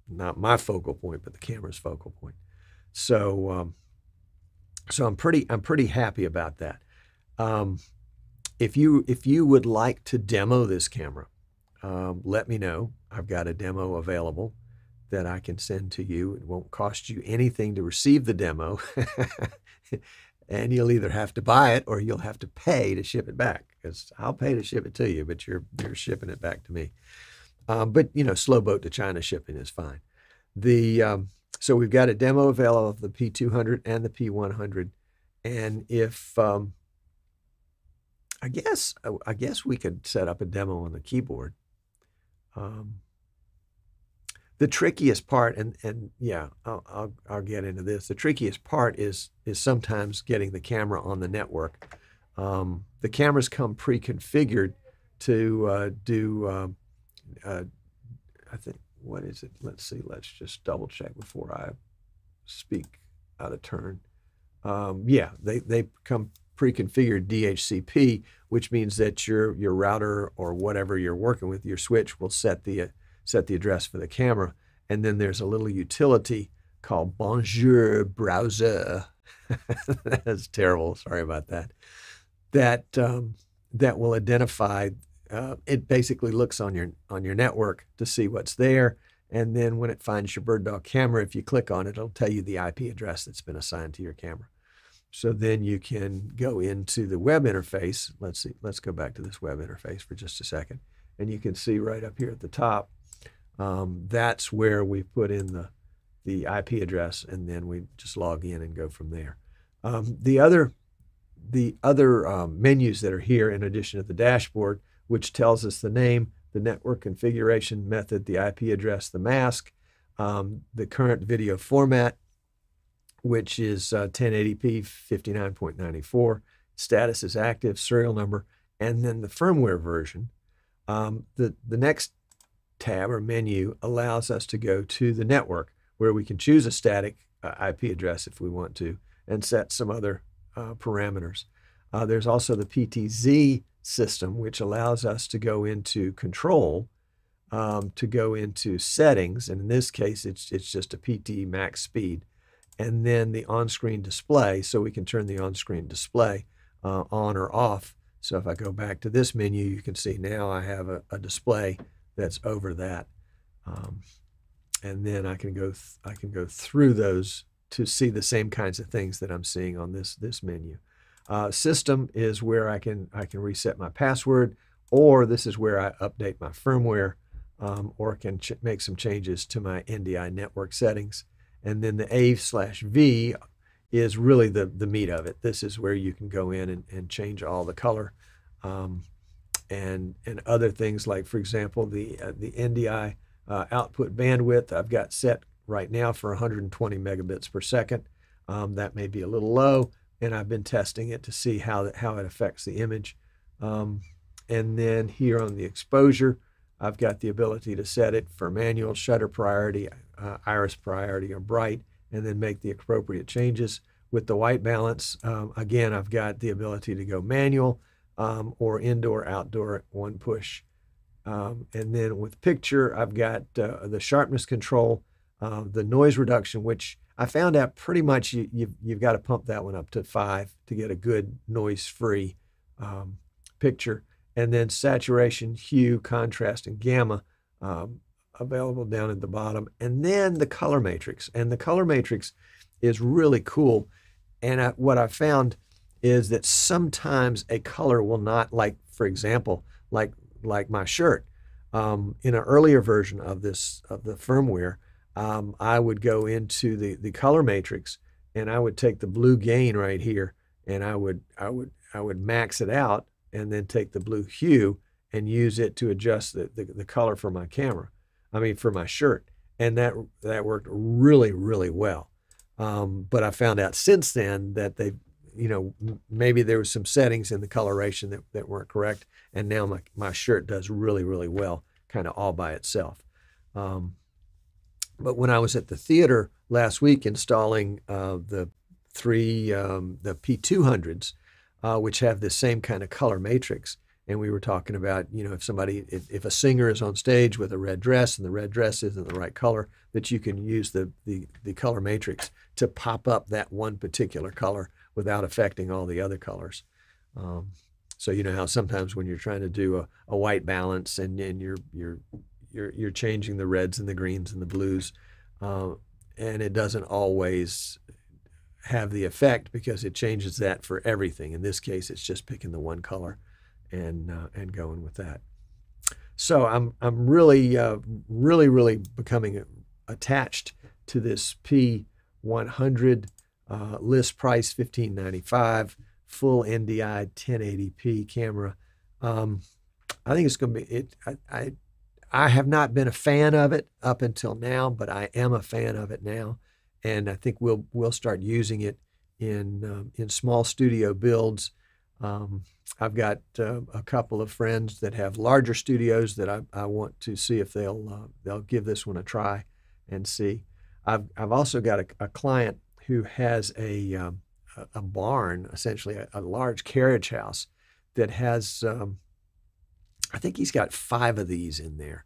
not my focal point, but the camera's focal point. So, um, so I'm pretty, I'm pretty happy about that. Um, if you, if you would like to demo this camera, um, let me know. I've got a demo available that I can send to you. It won't cost you anything to receive the demo. And you'll either have to buy it or you'll have to pay to ship it back, because I'll pay to ship it to you, but you're, you're shipping it back to me. Um, but you know, slow boat to China shipping is fine. The, um, so we've got a demo available of the P two hundred and the P one hundred. And if, um, I guess, I guess we could set up a demo on the keyboard. Um, The trickiest part, and, and yeah, I'll, I'll, I'll get into this. The trickiest part is, is sometimes getting the camera on the network. Um, the cameras come pre-configured to uh, do, um, uh, I think, what is it? Let's see, let's just double check before I speak out of turn. Um, yeah, they, they come pre-configured D H C P, which means that your, your router or whatever you're working with, your switch will set the, uh, set the address for the camera. And then there's a little utility called Bonjour Browser. That's terrible, sorry about that. That, um, that will identify, uh, it basically looks on your, on your network to see what's there. And then when it finds your BirdDog camera, if you click on it, it'll tell you the I P address that's been assigned to your camera. So then you can go into the web interface. Let's see, let's go back to this web interface for just a second. And you can see right up here at the top, Um, that's where we put in the, the I P address, and then we just log in and go from there. Um, the other, the other um, menus that are here, in addition to the dashboard, which tells us the name, the network configuration method, the I P address, the mask, um, the current video format, which is uh, ten eighty p fifty-nine point nine four, status is active, serial number, and then the firmware version. Um, the, the next tab or menu allows us to go to the network where we can choose a static uh, I P address if we want to and set some other uh, parameters. Uh, there's also the P T Z system, which allows us to go into control, um, to go into settings, and in this case it's, it's just a P T max speed, and then the on-screen display, so we can turn the on-screen display uh, on or off. So if I go back to this menu, you can see now I have a, a display that's over that, um, and then I can go th I can go through those to see the same kinds of things that I'm seeing on this this menu. Uh, system is where I can I can reset my password, or this is where I update my firmware, um, or can ch make some changes to my N D I network settings. And then the A slash V is really the the meat of it. This is where you can go in and, and change all the color. Um, And, and other things like, for example, the, uh, the N D I uh, output bandwidth I've got set right now for one hundred twenty megabits per second. Um, that may be a little low, and I've been testing it to see how, that, how it affects the image. Um, and then here on the exposure, I've got the ability to set it for manual, shutter priority, uh, iris priority, or bright, and then make the appropriate changes. With the white balance, um, again, I've got the ability to go manual, Um, or indoor, outdoor, one push. Um, and then with picture, I've got uh, the sharpness control, uh, the noise reduction, which I found out pretty much you, you've, you've got to pump that one up to five to get a good noise-free um, picture. And then saturation, hue, contrast, and gamma um, available down at the bottom. And then the color matrix. And the color matrix is really cool. And I, what I found is that sometimes a color will not, like, for example, like, like my shirt, um, in an earlier version of this of the firmware, um, I would go into the the color matrix and I would take the blue gain right here and I would I would I would max it out and then take the blue hue and use it to adjust the the, the color for my camera. I mean for my shirt, and that that worked really really well. Um, but I found out since then that they, you know, m maybe there was some settings in the coloration that, that weren't correct. And now my, my shirt does really, really well, kind of all by itself. Um, but when I was at the theater last week installing uh, the three, um, the P two hundreds, uh, which have this same kind of color matrix. And we were talking about, you know, if somebody, if, if a singer is on stage with a red dress and the red dress isn't the right color, that you can use the, the, the color matrix to pop up that one particular color without affecting all the other colors. Um, so you know how sometimes when you're trying to do a, a white balance and, and you're, you're, you're, you're changing the reds and the greens and the blues, uh, and it doesn't always have the effect because it changes that for everything. In this case, it's just picking the one color and uh, and going with that. So I'm I'm really uh, really really becoming attached to this P one hundred uh, list price fifteen ninety-five full N D I ten eighty p camera. Um, I think it's going to be it. I, I I have not been a fan of it up until now, but I am a fan of it now, and I think we'll we'll start using it in um, in small studio builds. Um, I've got uh, a couple of friends that have larger studios that I, I want to see if they'll uh, they'll give this one a try and see. I've I've also got a, a client who has a um, a barn, essentially a, a large carriage house that has um, I think he's got five of these in there.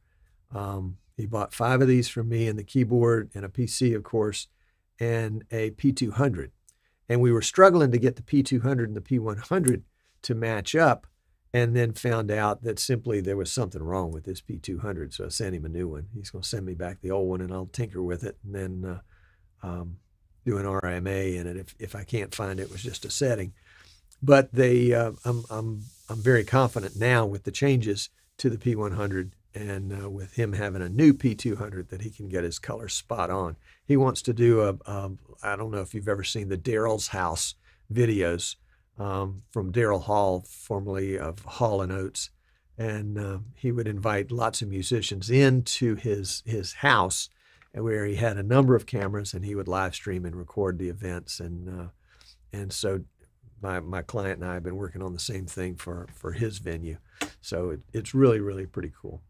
Um, he bought five of these from me and the keyboard and a P C of course and a P two hundred. And we were struggling to get the P two hundred and the P one hundred to match up, and then found out that simply there was something wrong with this P two hundred. So I sent him a new one. He's going to send me back the old one, and I'll tinker with it, and then uh, um, do an R M A in it if if I can't find it was just a setting. But they, uh, I'm I'm I'm very confident now with the changes to the P one hundred, and uh, with him having a new P two hundred that he can get his color spot on. He wants to do a, a I don't know if you've ever seen the Daryl's House videos um, from Daryl Hall, formerly of Hall and Oates, and uh, he would invite lots of musicians into his his house, where he had a number of cameras, and he would live stream and record the events, and uh, and so. My, my client and I have been working on the same thing for, for his venue. So it, it's really, really pretty cool.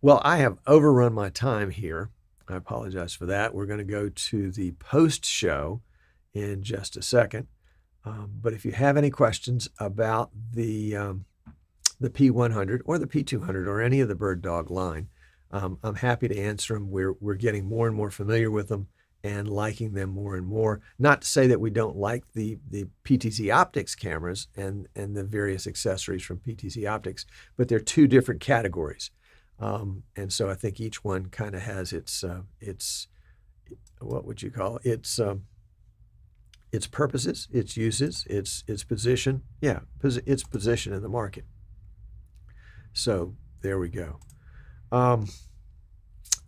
Well, I have overrun my time here. I apologize for that. We're going to go to the post show in just a second. Um, but if you have any questions about the, um, the P one hundred or the P two hundred or any of the BirdDog line, um, I'm happy to answer them. We're, we're getting more and more familiar with them and liking them more and more. Not to say that we don't like the, the P T Z Optics cameras and, and the various accessories from P T Z Optics, but they're two different categories. Um, and so I think each one kind of has its, uh, its, what would you call it? Its, um, its purposes, its uses, its, its position. Yeah, pos its position in the market. So there we go. Um,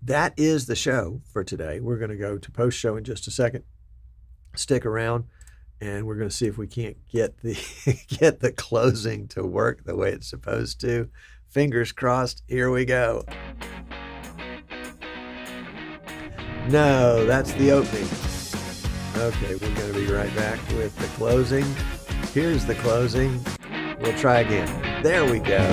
That is the show for today. We're going to go to post show in just a second. Stick around, and we're going to see if we can't get the get the closing to work the way it's supposed to. Fingers crossed. Here we go. No, that's the opening. Okay, we're going to be right back with the closing. Here's the closing. We'll try again. There we go.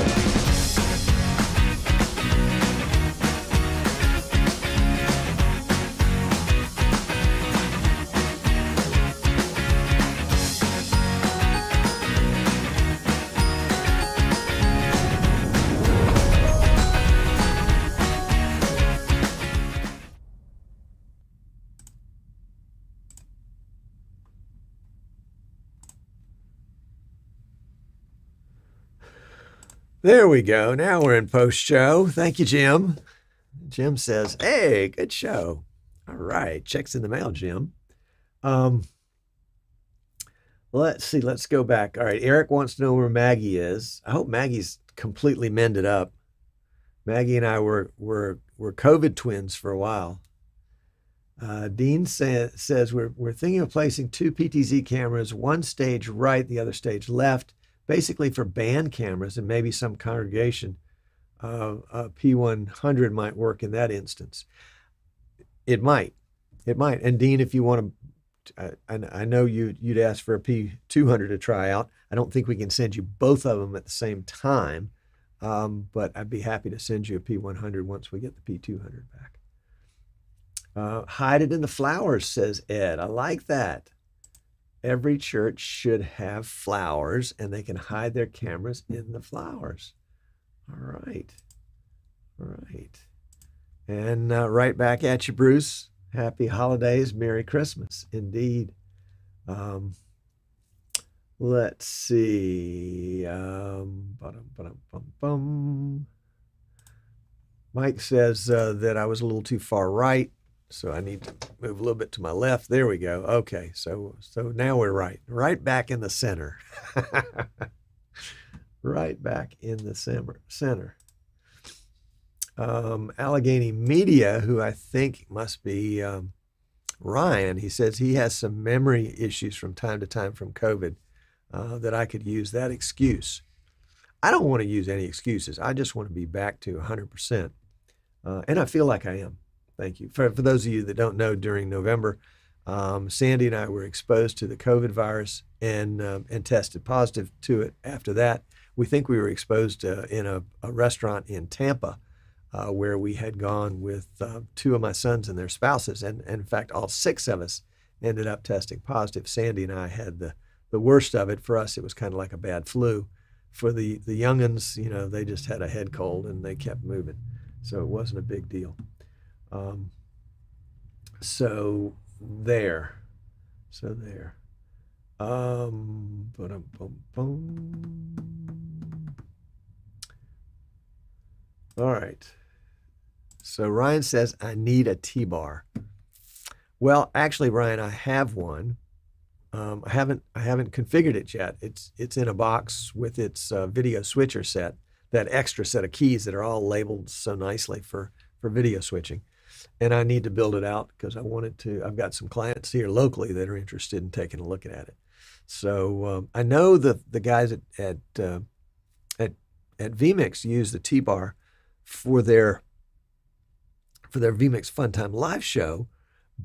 There we go. Now we're in post show. Thank you, Jim. Jim says, hey, good show. All right. Check's in the mail, Jim. Um, let's see. Let's go back. All right. Eric wants to know where Maggie is. I hope Maggie's completely mended up. Maggie and I were were were COVID twins for a while. Uh, Dean say, says we're we're thinking of placing two P T Z cameras, one stage right, the other stage left, basically for band cameras, and maybe some congregation uh, uh, P one hundred might work in that instance. It might, it might. And Dean, if you want to, I, I know you you'd ask for a P two hundred to try out. I don't think we can send you both of them at the same time, um, but I'd be happy to send you a P one hundred once we get the P two hundred back. Uh, hide it in the flowers, says Ed. I like that. Every church should have flowers, and they can hide their cameras in the flowers. All right. All right. And uh, right back at you, Bruce. Happy holidays. Merry Christmas. Indeed. Um, let's see. Um, ba-dum, ba-dum, bum, bum. Mike says uh, that I was a little too far right. So I need to move a little bit to my left. There we go. Okay, so so now we're right. Right back in the center. Right back in the center. Um, Allegheny Media, who I think must be um, Ryan, he says he has some memory issues from time to time from COVID, uh, that I could use that excuse. I don't want to use any excuses. I just want to be back to one hundred percent. Uh, and I feel like I am. Thank you. For, for those of you that don't know, during November, um, Sandy and I were exposed to the COVID virus and um, and tested positive to it. After that, we think we were exposed uh, in a, a restaurant in Tampa, uh, where we had gone with uh, two of my sons and their spouses, and, and in fact, all six of us ended up testing positive. Sandy and I had the the worst of it. For us, it was kind of like a bad flu. For the the young'uns, you know, they just had a head cold and they kept moving, so it wasn't a big deal. Um, so there, so there, um, boom, boom, boom. All right. So Ryan says, I need a T-bar. Well, actually, Ryan, I have one. Um, I haven't, I haven't configured it yet. It's, it's in a box with its uh, video switcher set, that extra set of keys that are all labeled so nicely for, for video switching. And I need to build it out because I wanted to. I've got some clients here locally that are interested in taking a look at it. So um, I know the the guys at at uh, at, at vMix use the T-bar for their for their vMix Funtime live show,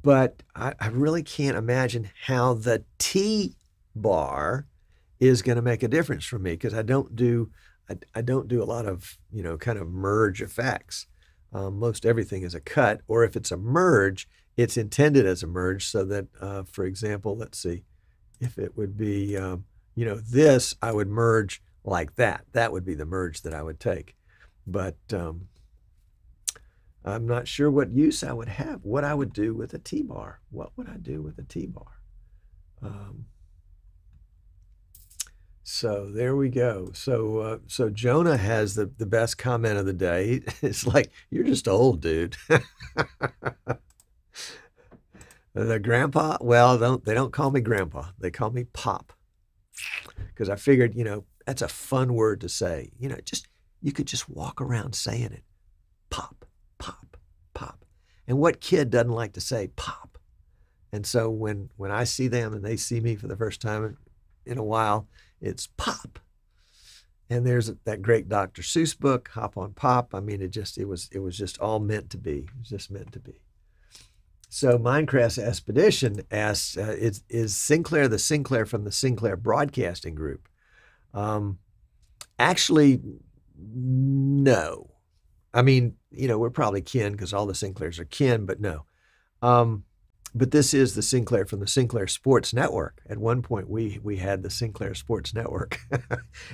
but I, I really can't imagine how the T-bar is going to make a difference for me, because I don't do I, I don't do a lot of, you know, kind of merge effects. Um, most everything is a cut, or if it's a merge, it's intended as a merge so that, uh, for example, let's see, if it would be, um, you know, this, I would merge like that. That would be the merge that I would take. But um, I'm not sure what use I would have, what I would do with a T-bar. What would I do with a T-bar? Um, So there we go. So uh, so Jonah has the, the best comment of the day. It's like, you're just old, dude. The grandpa, well, don't, they don't call me grandpa. They call me Pop. Because I figured, you know, that's a fun word to say. You know, just, you could just walk around saying it. Pop, pop, pop. And what kid doesn't like to say pop? And so when, when I see them and they see me for the first time in a while, it's Pop. And there's that great Doctor Seuss book, Hop on Pop. I mean, it just, it was, it was just all meant to be. It was just meant to be. So Minecraft Expedition asks, uh, is, is Sinclair the Sinclair from the Sinclair Broadcasting Group? Um, actually, no. I mean, you know, we're probably kin because all the Sinclairs are kin, but no. Um, But this is the Sinclair from the Sinclair Sports Network. At one point, we we had the Sinclair Sports Network,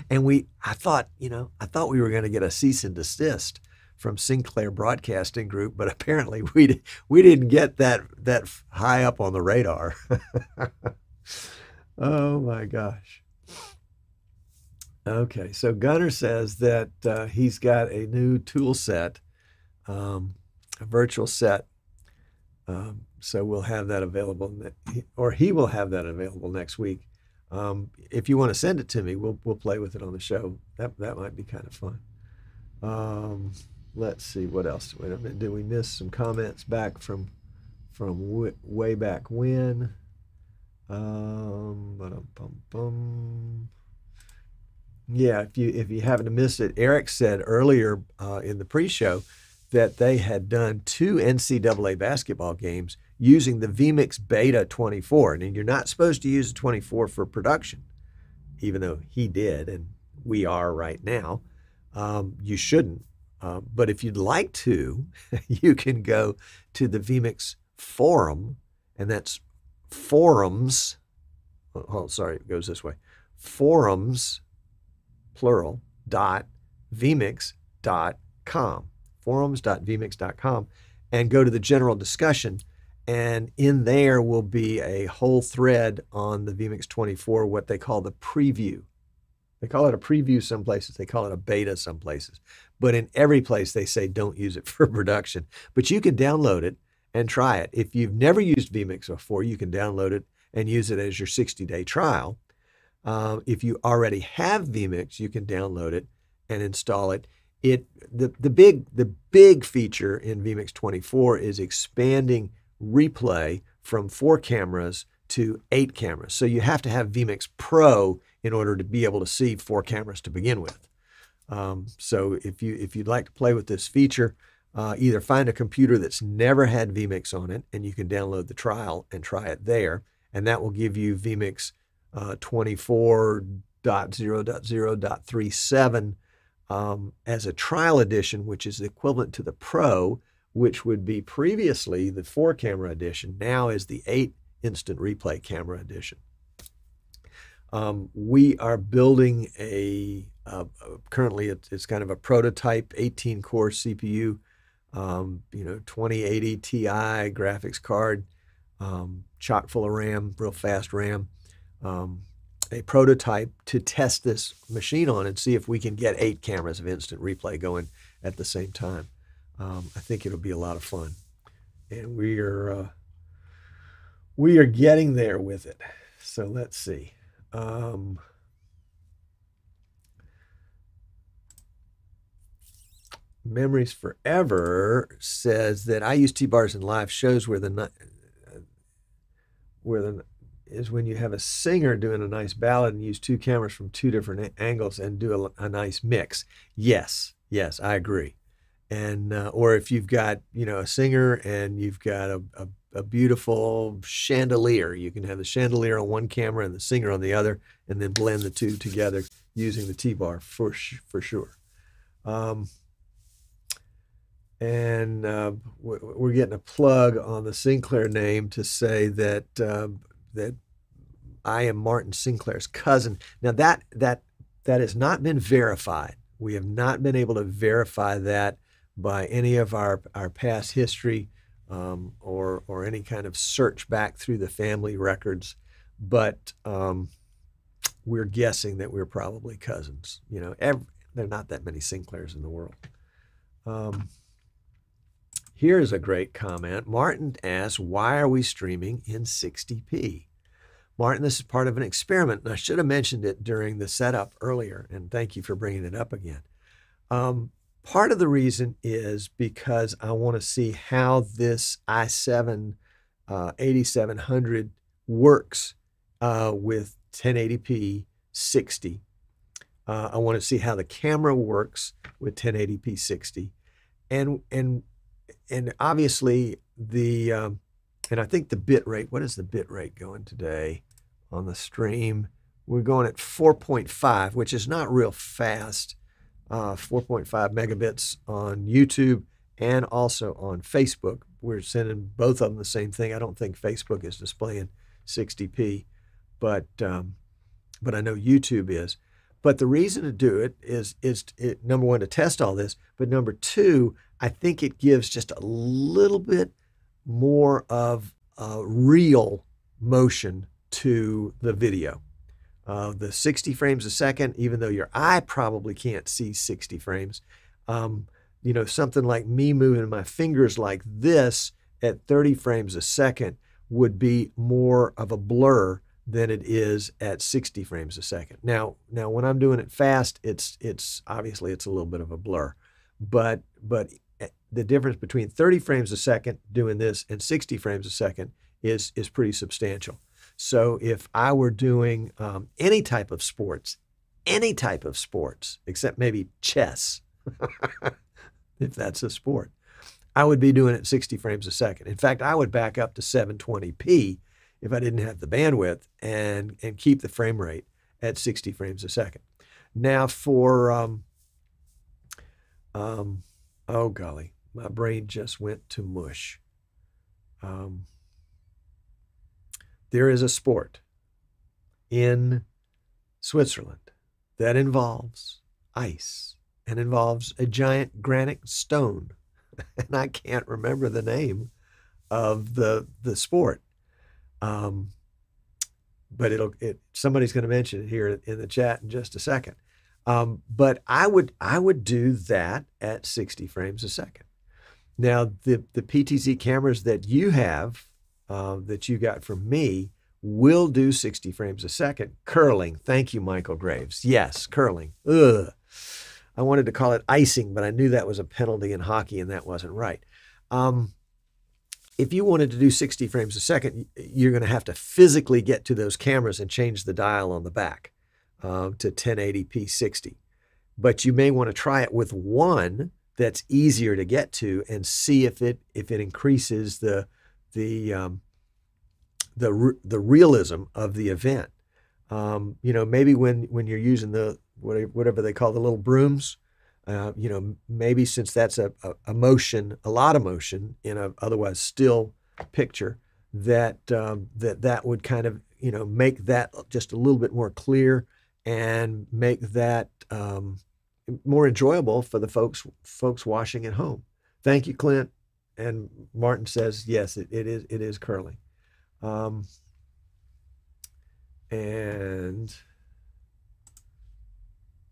and we I thought you know I thought we were going to get a cease and desist from Sinclair Broadcasting Group, but apparently we we didn't get that that high up on the radar. Oh my gosh. Okay, so Gunner says that uh, he's got a new tool set, um, a virtual set. Um, so we'll have that available, or he will have that available next week. Um, if you want to send it to me, we'll we'll play with it on the show. That that might be kind of fun. Um, let's see, what else? Wait a minute, did we miss some comments back from from way back when? Um, ba-dum, bum, bum. Yeah, if you if you happen to miss it, Eric said earlier uh, in the pre-show that they had done two N C double A basketball games using the vMix Beta twenty-four. And you're not supposed to use the twenty-four for production, even though he did, and we are right now. Um, you shouldn't. Uh, but if you'd like to, you can go to the vMix forum, and that's forums. Oh, sorry, it goes this way. Forums, plural, dot vmix dot com. forums dot vmix dot com, and go to the general discussion. And in there will be a whole thread on the vMix twenty-four, what they call the preview. They call it a preview some places. They call it a beta some places. But in every place, they say don't use it for production. But you can download it and try it. If you've never used vMix before, you can download it and use it as your sixty day trial. Uh, if you already have vMix, you can download it and install it. It the, the, big, the big feature in vMix twenty-four is expanding replay from four cameras to eight cameras. So you have to have vMix Pro in order to be able to see four cameras to begin with. Um, so if, you, if you'd like to play with this feature, uh, either find a computer that's never had vMix on it, and you can download the trial and try it there, and that will give you vMix uh, twenty-four dot zero dot zero dot thirty-seven um, as a trial edition, which is equivalent to the Pro, which would be previously the four camera edition, now is the eight instant replay camera edition. Um, we are building a, uh, currently it's, it's kind of a prototype eighteen core C P U, um, you know, twenty eighty Ti graphics card, um, chock full of RAM, real fast RAM, um, a prototype to test this machine on and see if we can get eight cameras of instant replay going at the same time. Um, I think it'll be a lot of fun, and we are uh, we are getting there with it. So let's see. Um, Memories Forever says that I use T-bars in live shows where the uh, where the is when you have a singer doing a nice ballad and use two cameras from two different angles and do a, a nice mix. Yes, yes, I agree. And, uh, or if you've got, you know, a singer and you've got a, a, a beautiful chandelier, you can have the chandelier on one camera and the singer on the other, and then blend the two together using the T-bar for, for sure. Um, and uh, we're getting a plug on the Sinclair name to say that, uh, that I am Martin Sinclair's cousin. Now that, that, that has not been verified. We have not been able to verify that by any of our, our past history um, or, or any kind of search back through the family records. But um, we're guessing that we're probably cousins. You know, every, there are not that many Sinclairs in the world. Um, here's a great comment. Martin asks, why are we streaming in sixty P? Martin, this is part of an experiment, and I should have mentioned it during the setup earlier, and thank you for bringing it up again. Um, Part of the reason is because I want to see how this i seven uh, eighty-seven hundred works uh, with ten eighty P sixty. Uh, I want to see how the camera works with ten eighty P sixty, and and and obviously the um, and I think the bit rate. What is the bit rate going today on the stream? We're going at four point five, which is not real fast. Uh, four point five megabits on YouTube and also on Facebook. We're sending both of them the same thing. I don't think Facebook is displaying sixty P, but um, but I know YouTube is. But the reason to do it is, is it, number one, to test all this, but number two, I think it gives just a little bit more of uh, real motion to the video. Uh, the sixty frames a second, even though your eye probably can't see sixty frames, um, you know, something like me moving my fingers like this at thirty frames a second would be more of a blur than it is at sixty frames a second. Now, now when I'm doing it fast, it's it's obviously it's a little bit of a blur, but but the difference between thirty frames a second doing this and sixty frames a second is is pretty substantial. So if I were doing um, any type of sports, any type of sports, except maybe chess, if that's a sport, I would be doing it sixty frames a second. In fact, I would back up to seven twenty p if I didn't have the bandwidth and, and keep the frame rate at sixty frames a second. Now for, um, um, oh golly, my brain just went to mush. Um, there is a sport in Switzerland that involves ice and involves a giant granite stone. And I can't remember the name of the the sport, um, but it'll it somebody's going to mention it here in the chat in just a second. Um, but I would I would do that at sixty frames a second. Now the the P T Z cameras that you have uh, that you got from me will do sixty frames a second. Curling, thank you, Michael Graves. Yes, curling. Ugh. I wanted to call it icing, but I knew that was a penalty in hockey and that wasn't right. Um, if you wanted to do sixty frames a second, you're going to have to physically get to those cameras and change the dial on the back um, to ten eighty p sixty. But you may want to try it with one that's easier to get to and see if it if it increases the the um, the the realism of the event. Um, you know, maybe when when you're using the whatever they call the little brooms, uh, you know, maybe since that's a, a, a motion, a lot of motion in a otherwise still picture, that um, that that would kind of, you know, make that just a little bit more clear and make that um, more enjoyable for the folks folks watching at home. Thank you, Clint. And Martin says yes, it, it is it is curling, um, and.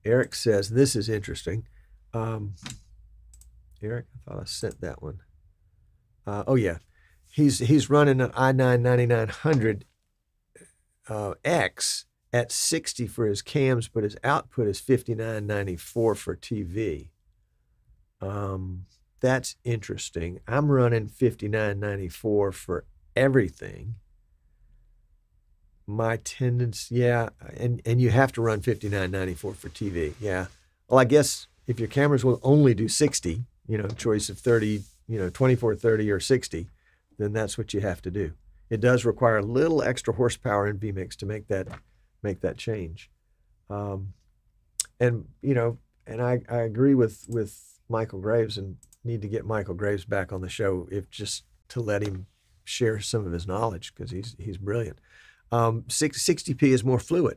Eric says, this is interesting. Um, Eric, I thought I sent that one. Uh, oh, yeah. He's he's running an i nine ninety-nine hundred uh, X at sixty for his cams, but his output is fifty-nine ninety-four for T V. Um, that's interesting. I'm running fifty-nine ninety-four for everything. My tendency, yeah, and, and you have to run fifty-nine ninety-four for T V, yeah. Well, I guess if your cameras will only do sixty, you know, choice of thirty, you know, twenty-four, thirty, or sixty, then that's what you have to do. It does require a little extra horsepower in vMix to make that make that change. Um, and, you know, and I, I agree with, with Michael Graves and need to get Michael Graves back on the show, if just to let him share some of his knowledge, because he's, he's brilliant. Um, sixty p is more fluid.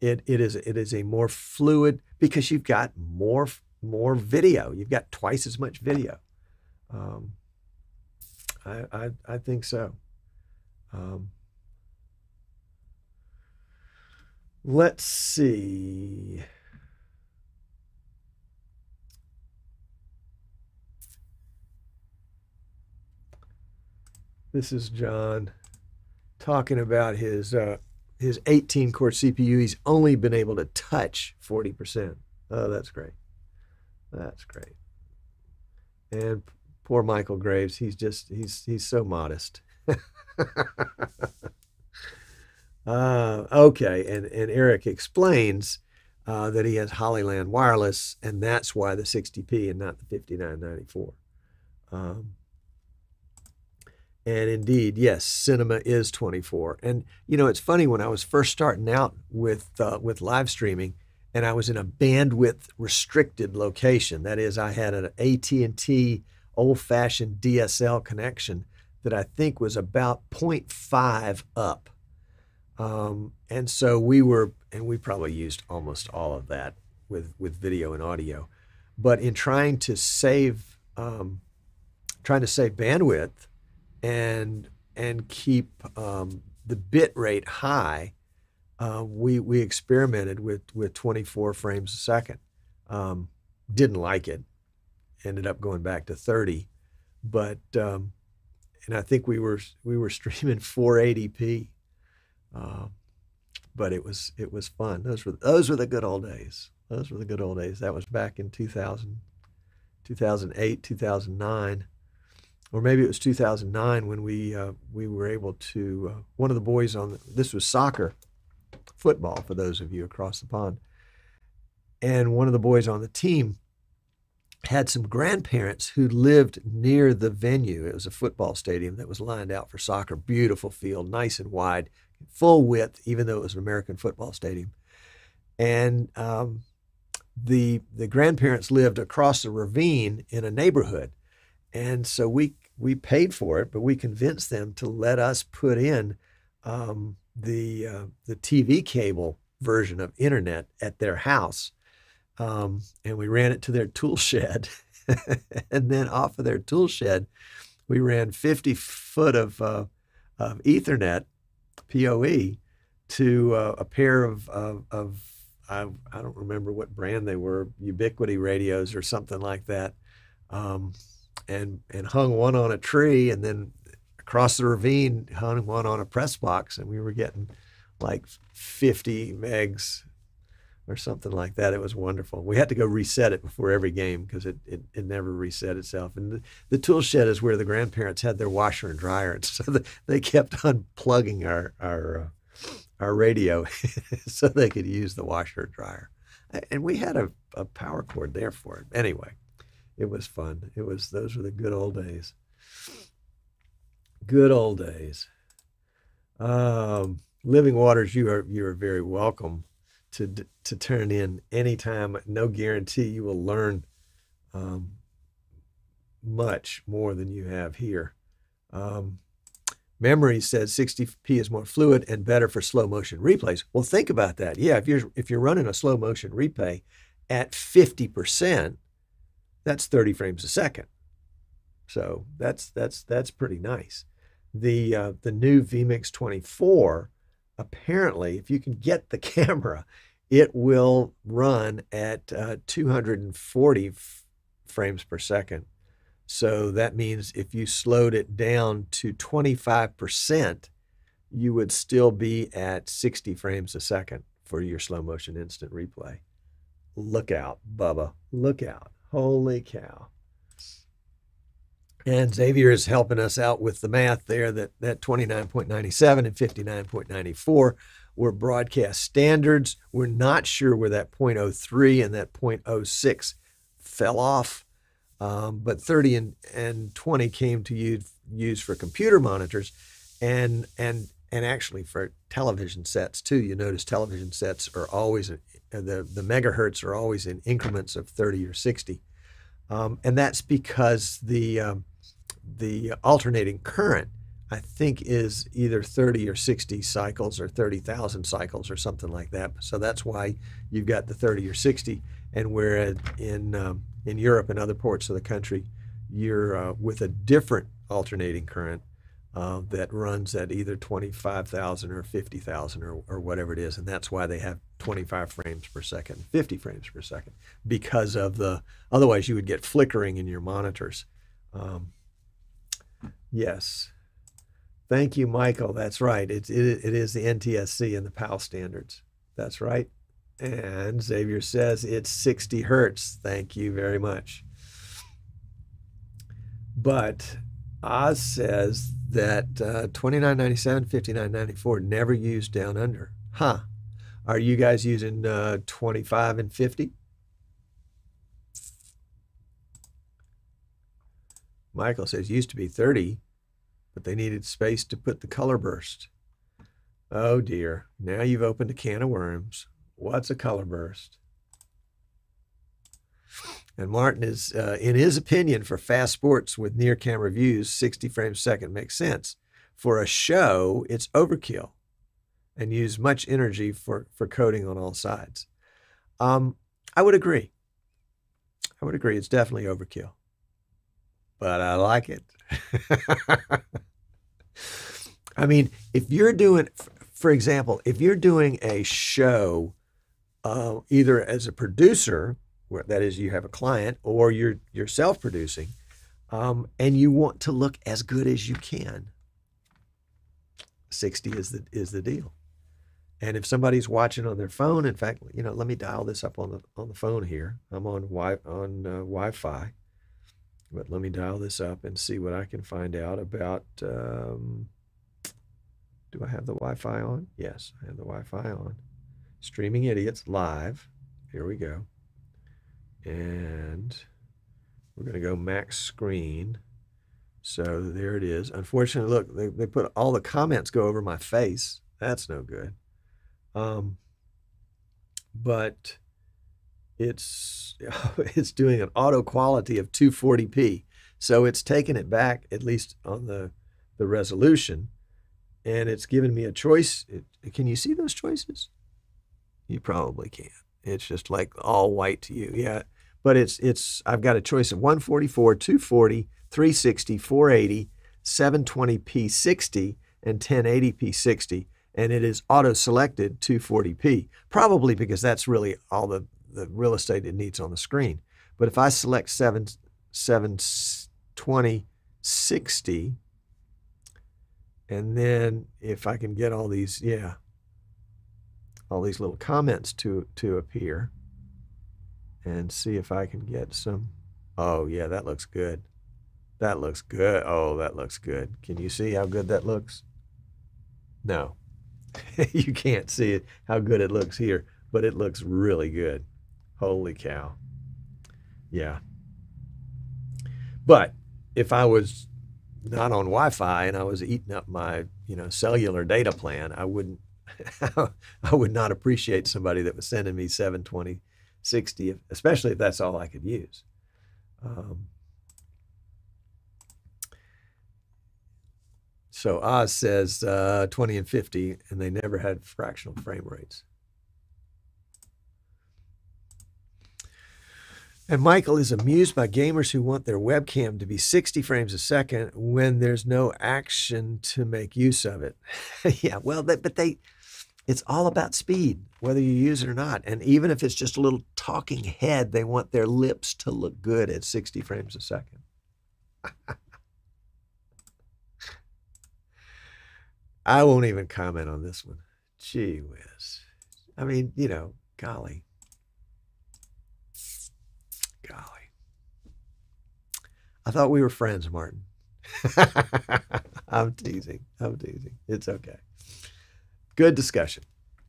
It it is it is a more fluid because you've got more more video. You've got twice as much video. Um, I, I I think so. Um, let's see. This is John. Talking about his uh, his eighteen core C P U, he's only been able to touch forty percent. Oh, that's great. That's great. And poor Michael Graves, he's just he's he's so modest. uh, okay, and and Eric explains uh, that he has Hollyland wireless, and that's why the sixty p and not the fifty-nine ninety-four. Um, And indeed, yes, cinema is twenty-four. And, you know, it's funny, when I was first starting out with uh, with live streaming, and I was in a bandwidth restricted location. That is, I had an A T and T old-fashioned D S L connection that I think was about point five up. Um, and so we were, and we probably used almost all of that with, with video and audio. But in trying to save, um, trying to save bandwidth, and and keep um, the bit rate high, uh, we we experimented with with twenty-four frames a second. Um, didn't like it. Ended up going back to thirty, but um, and I think we were we were streaming four eighty p, uh, but it was it was fun. Those were those were the good old days. Those were the good old days. That was back in two thousand, two thousand eight, two thousand nine, or maybe it was two thousand nine when we uh, we were able to, uh, one of the boys on, the, this was soccer, football for those of you across the pond, and one of the boys on the team had some grandparents who lived near the venue. It was a football stadium that was lined out for soccer, beautiful field, nice and wide, full width, even though it was an American football stadium. And um, the the grandparents lived across the ravine in a neighborhood. And so we we paid for it, but we convinced them to let us put in um, the uh, the T V cable version of internet at their house. Um, and we ran it to their tool shed. And then off of their tool shed, we ran fifty foot of, uh, of Ethernet, P O E, to uh, a pair of, of, of I, I don't remember what brand they were, Ubiquiti radios or something like that, um, and, and hung one on a tree, and then across the ravine hung one on a press box, and we were getting like fifty megs or something like that. It was wonderful. We had to go reset it before every game because it, it, it never reset itself. And the, the tool shed is where the grandparents had their washer and dryer. And so the, they kept unplugging our our, uh, our radio so they could use the washer and dryer. And we had a, a power cord there for it. Anyway, it was fun. It was, those were the good old days. Good old days. Um, Living Waters, you are, you are very welcome to to turn in anytime. No guarantee you will learn um, much more than you have here. Um, memory says sixty p is more fluid and better for slow motion replays. Well, think about that. Yeah, if you're if you're running a slow motion replay at fifty percent, that's thirty frames a second. So that's that's that's pretty nice. The uh, the new vMix twenty-four. Apparently, if you can get the camera, it will run at uh, two hundred forty frames per second. So that means if you slowed it down to twenty-five percent, you would still be at sixty frames a second for your slow motion instant replay. Look out, Bubba. Look out. Holy cow. And Xavier is helping us out with the math there, that, that twenty-nine point nine seven and fifty-nine point nine four were broadcast standards. We're not sure where that point oh three and that point oh six fell off, um, but thirty and, and twenty came to use, use for computer monitors and, and, and actually for television sets too. You notice television sets are always, the, the megahertz are always in increments of thirty or sixty. Um, and that's because the um, the alternating current, I think, is either thirty or sixty cycles or thirty thousand cycles or something like that. So that's why you've got the thirty or sixty. And whereas in um, in Europe and other parts of the country, you're uh, with a different alternating current uh, that runs at either twenty-five thousand or fifty thousand or, or whatever it is. And that's why they have twenty-five frames per second, fifty frames per second, because of the, otherwise you would get flickering in your monitors. Um, yes. Thank you, Michael. That's right. It, it, it is the N T S C and the P A L standards. That's right. And Xavier says it's sixty hertz. Thank you very much. But Oz says that uh, twenty-nine ninety-seven, fifty-nine ninety-four never used down under. Huh. Are you guys using uh, twenty-five and fifty? Michael says, used to be thirty, but they needed space to put the color burst. Oh dear, now you've opened a can of worms. What's a color burst? And Martin is, uh, in his opinion, for fast sports with near camera views, sixty frames a second makes sense. For a show, it's overkill and use much energy for, for coding on all sides. Um, I would agree. I would agree. It's definitely overkill. But I like it. I mean, if you're doing, for example, if you're doing a show, uh, either as a producer, where that is you have a client, or you're, you're self-producing, um, and you want to look as good as you can, sixty is the, is the deal. And if somebody's watching on their phone, in fact, you know, let me dial this up on the on the phone here. I'm on wi on uh, Wi-Fi, But let me dial this up and see what I can find out about, um, do I have the Wi-Fi on? Yes, I have the Wi-Fi on. Streaming Idiots live. Here we go. And we're going to go max screen. So there it is. Unfortunately, look, they, they put all the comments go over my face. That's no good. Um, but it's it's doing an auto quality of two forty p. So it's taken it back, at least on the, the resolution. And it's given me a choice. It, can you see those choices? You probably can. It's just like all white to you. Yeah. But it's, it's, I've got a choice of one forty-four, two forty, three sixty, four eighty, seven twenty p sixty, and ten eighty p sixty. And it is auto-selected two forty p, probably because that's really all the, the real estate it needs on the screen. But if I select seven twenty sixty, and then if I can get all these, yeah, all these little comments to, to appear, and see if I can get some. Oh yeah, that looks good. That looks good. Oh, that looks good. Can you see how good that looks? No, you can't see it, how good it looks here, but it looks really good. Holy cow. Yeah. But if I was not on Wi-Fi and I was eating up my, you know, cellular data plan, I wouldn't, I would not appreciate somebody that was sending me seven twenty sixty, especially if that's all I could use. Um, so Oz says uh, twenty and fifty, and they never had fractional frame rates. And Michael is amused by gamers who want their webcam to be sixty frames a second when there's no action to make use of it. Yeah, well, they, but they... It's all about speed, whether you use it or not. And even if it's just a little talking head, they want their lips to look good at sixty frames a second. I won't even comment on this one. Gee whiz. I mean, you know, golly. Golly. I thought we were friends, Martin. I'm teasing. I'm teasing. It's okay. Good discussion.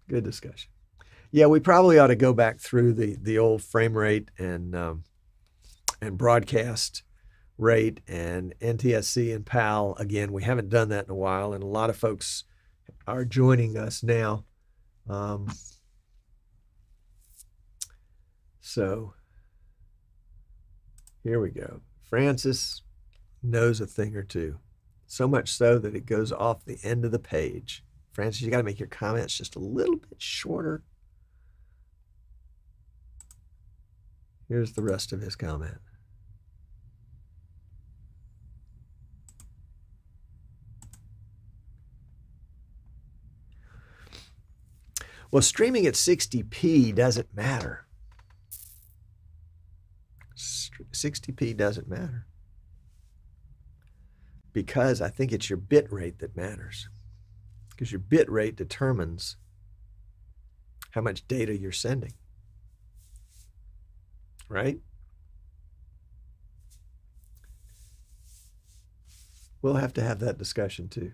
Good discussion. Yeah, we probably ought to go back through the, the old frame rate and um, and broadcast rate and N T S C and P A L. Again, we haven't done that in a while, and a lot of folks are joining us now. Um, so here we go. Francis knows a thing or two, so much so that it goes off the end of the page. Francis, you got to make your comments just a little bit shorter. Here's the rest of his comment. Well, streaming at sixty p doesn't matter. sixty p doesn't matter. Because I think it's your bit rate that matters. Because your bit rate determines how much data you're sending, right? We'll have to have that discussion too.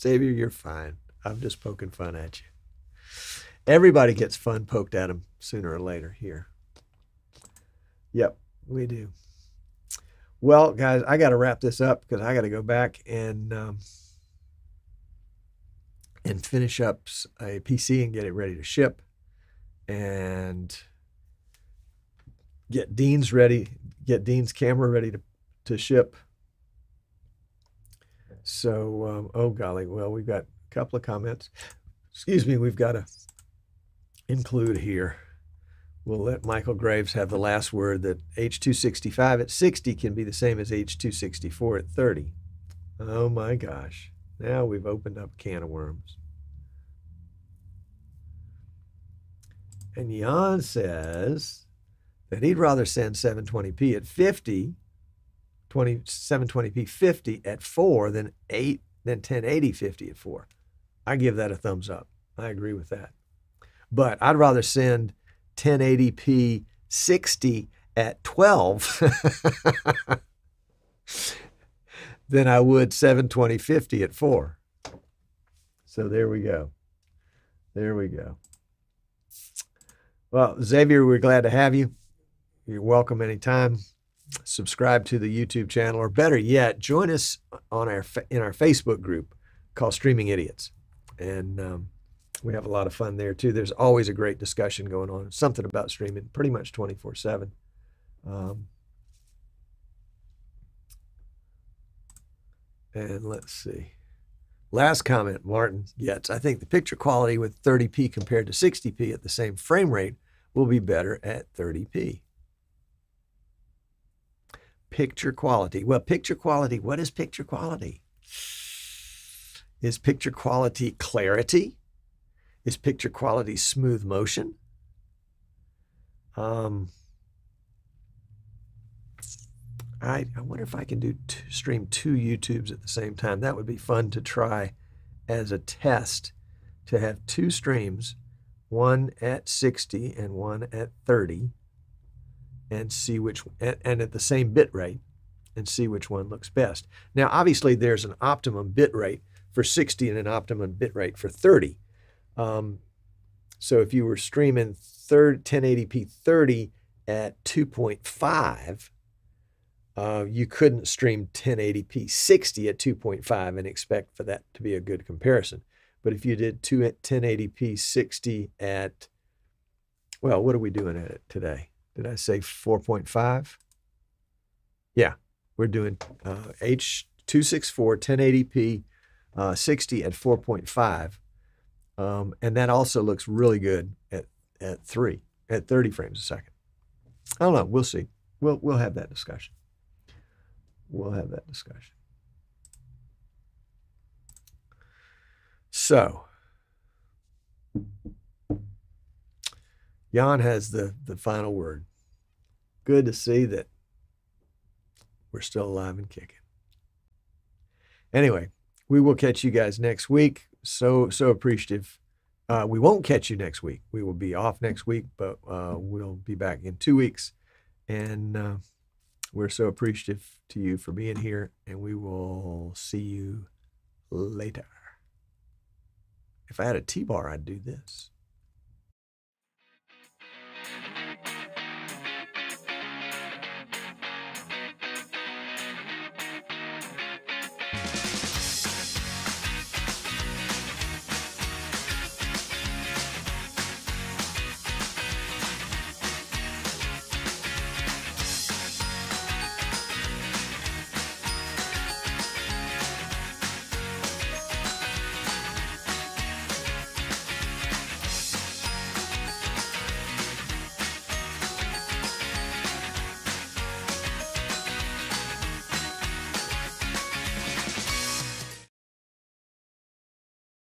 Xavier, you're fine. I'm just poking fun at you. Everybody gets fun poked at them sooner or later here. Yep, we do. Well, guys, I got to wrap this up because I got to go back and um, and finish up a P C and get it ready to ship, and get Dean's ready, get Dean's camera ready to to ship. So, um, oh golly, well, we've got a couple of comments. Excuse me, we've got to include here. We'll let Michael Graves have the last word that H two sixty-five at sixty can be the same as H two sixty-four at thirty. Oh my gosh. Now we've opened up a can of worms. And Jan says that he'd rather send seven twenty p at fifty, twenty, seven twenty p fifty at four than eight than ten eighty fifty at four. I give that a thumbs up. I agree with that. But I'd rather send ten eighty p sixty at twelve than I would seven twenty fifty at four. So there we go. There we go. Well, Xavier, we're glad to have you. You're welcome anytime. Subscribe to the YouTube channel, or better yet, join us on our in our Facebook group called Streaming Idiots. And um, we have a lot of fun there too. There's always a great discussion going on, something about streaming pretty much twenty-four seven. Um, and let's see. Last comment, Martin Yetz. I think the picture quality with thirty p compared to sixty p at the same frame rate will be better at thirty p. Picture quality. Well, picture quality, what is picture quality? Is picture quality clarity? Is picture quality smooth motion? Um, I, I wonder if I can do two, stream two YouTubes at the same time. That would be fun to try as a test, to have two streams, one at sixty and one at thirty, and see which, and, and at the same bit rate, and see which one looks best. Now, obviously, there's an optimum bit rate for sixty and an optimum bit rate for thirty. Um, so if you were streaming ten eighty p thirty at two point five, Uh, you couldn't stream ten eighty p sixty at two point five and expect for that to be a good comparison. But if you did two at ten eighty p sixty at, well, what are we doing at it today? Did I say four point five? Yeah, we're doing uh, H two sixty-four ten eighty p uh, sixty at four point five. Um, and that also looks really good at, at three, at thirty frames a second. I don't know, we'll see. We'll, we'll have that discussion. We'll have that discussion. So, Jan has the, the final word. Good to see that we're still alive and kicking. Anyway, we will catch you guys next week. So, so appreciative. Uh, we won't catch you next week. We will be off next week, but uh, we'll be back in two weeks. And... Uh, We're so appreciative to you for being here, and we will see you later. If I had a T-bar, I'd do this.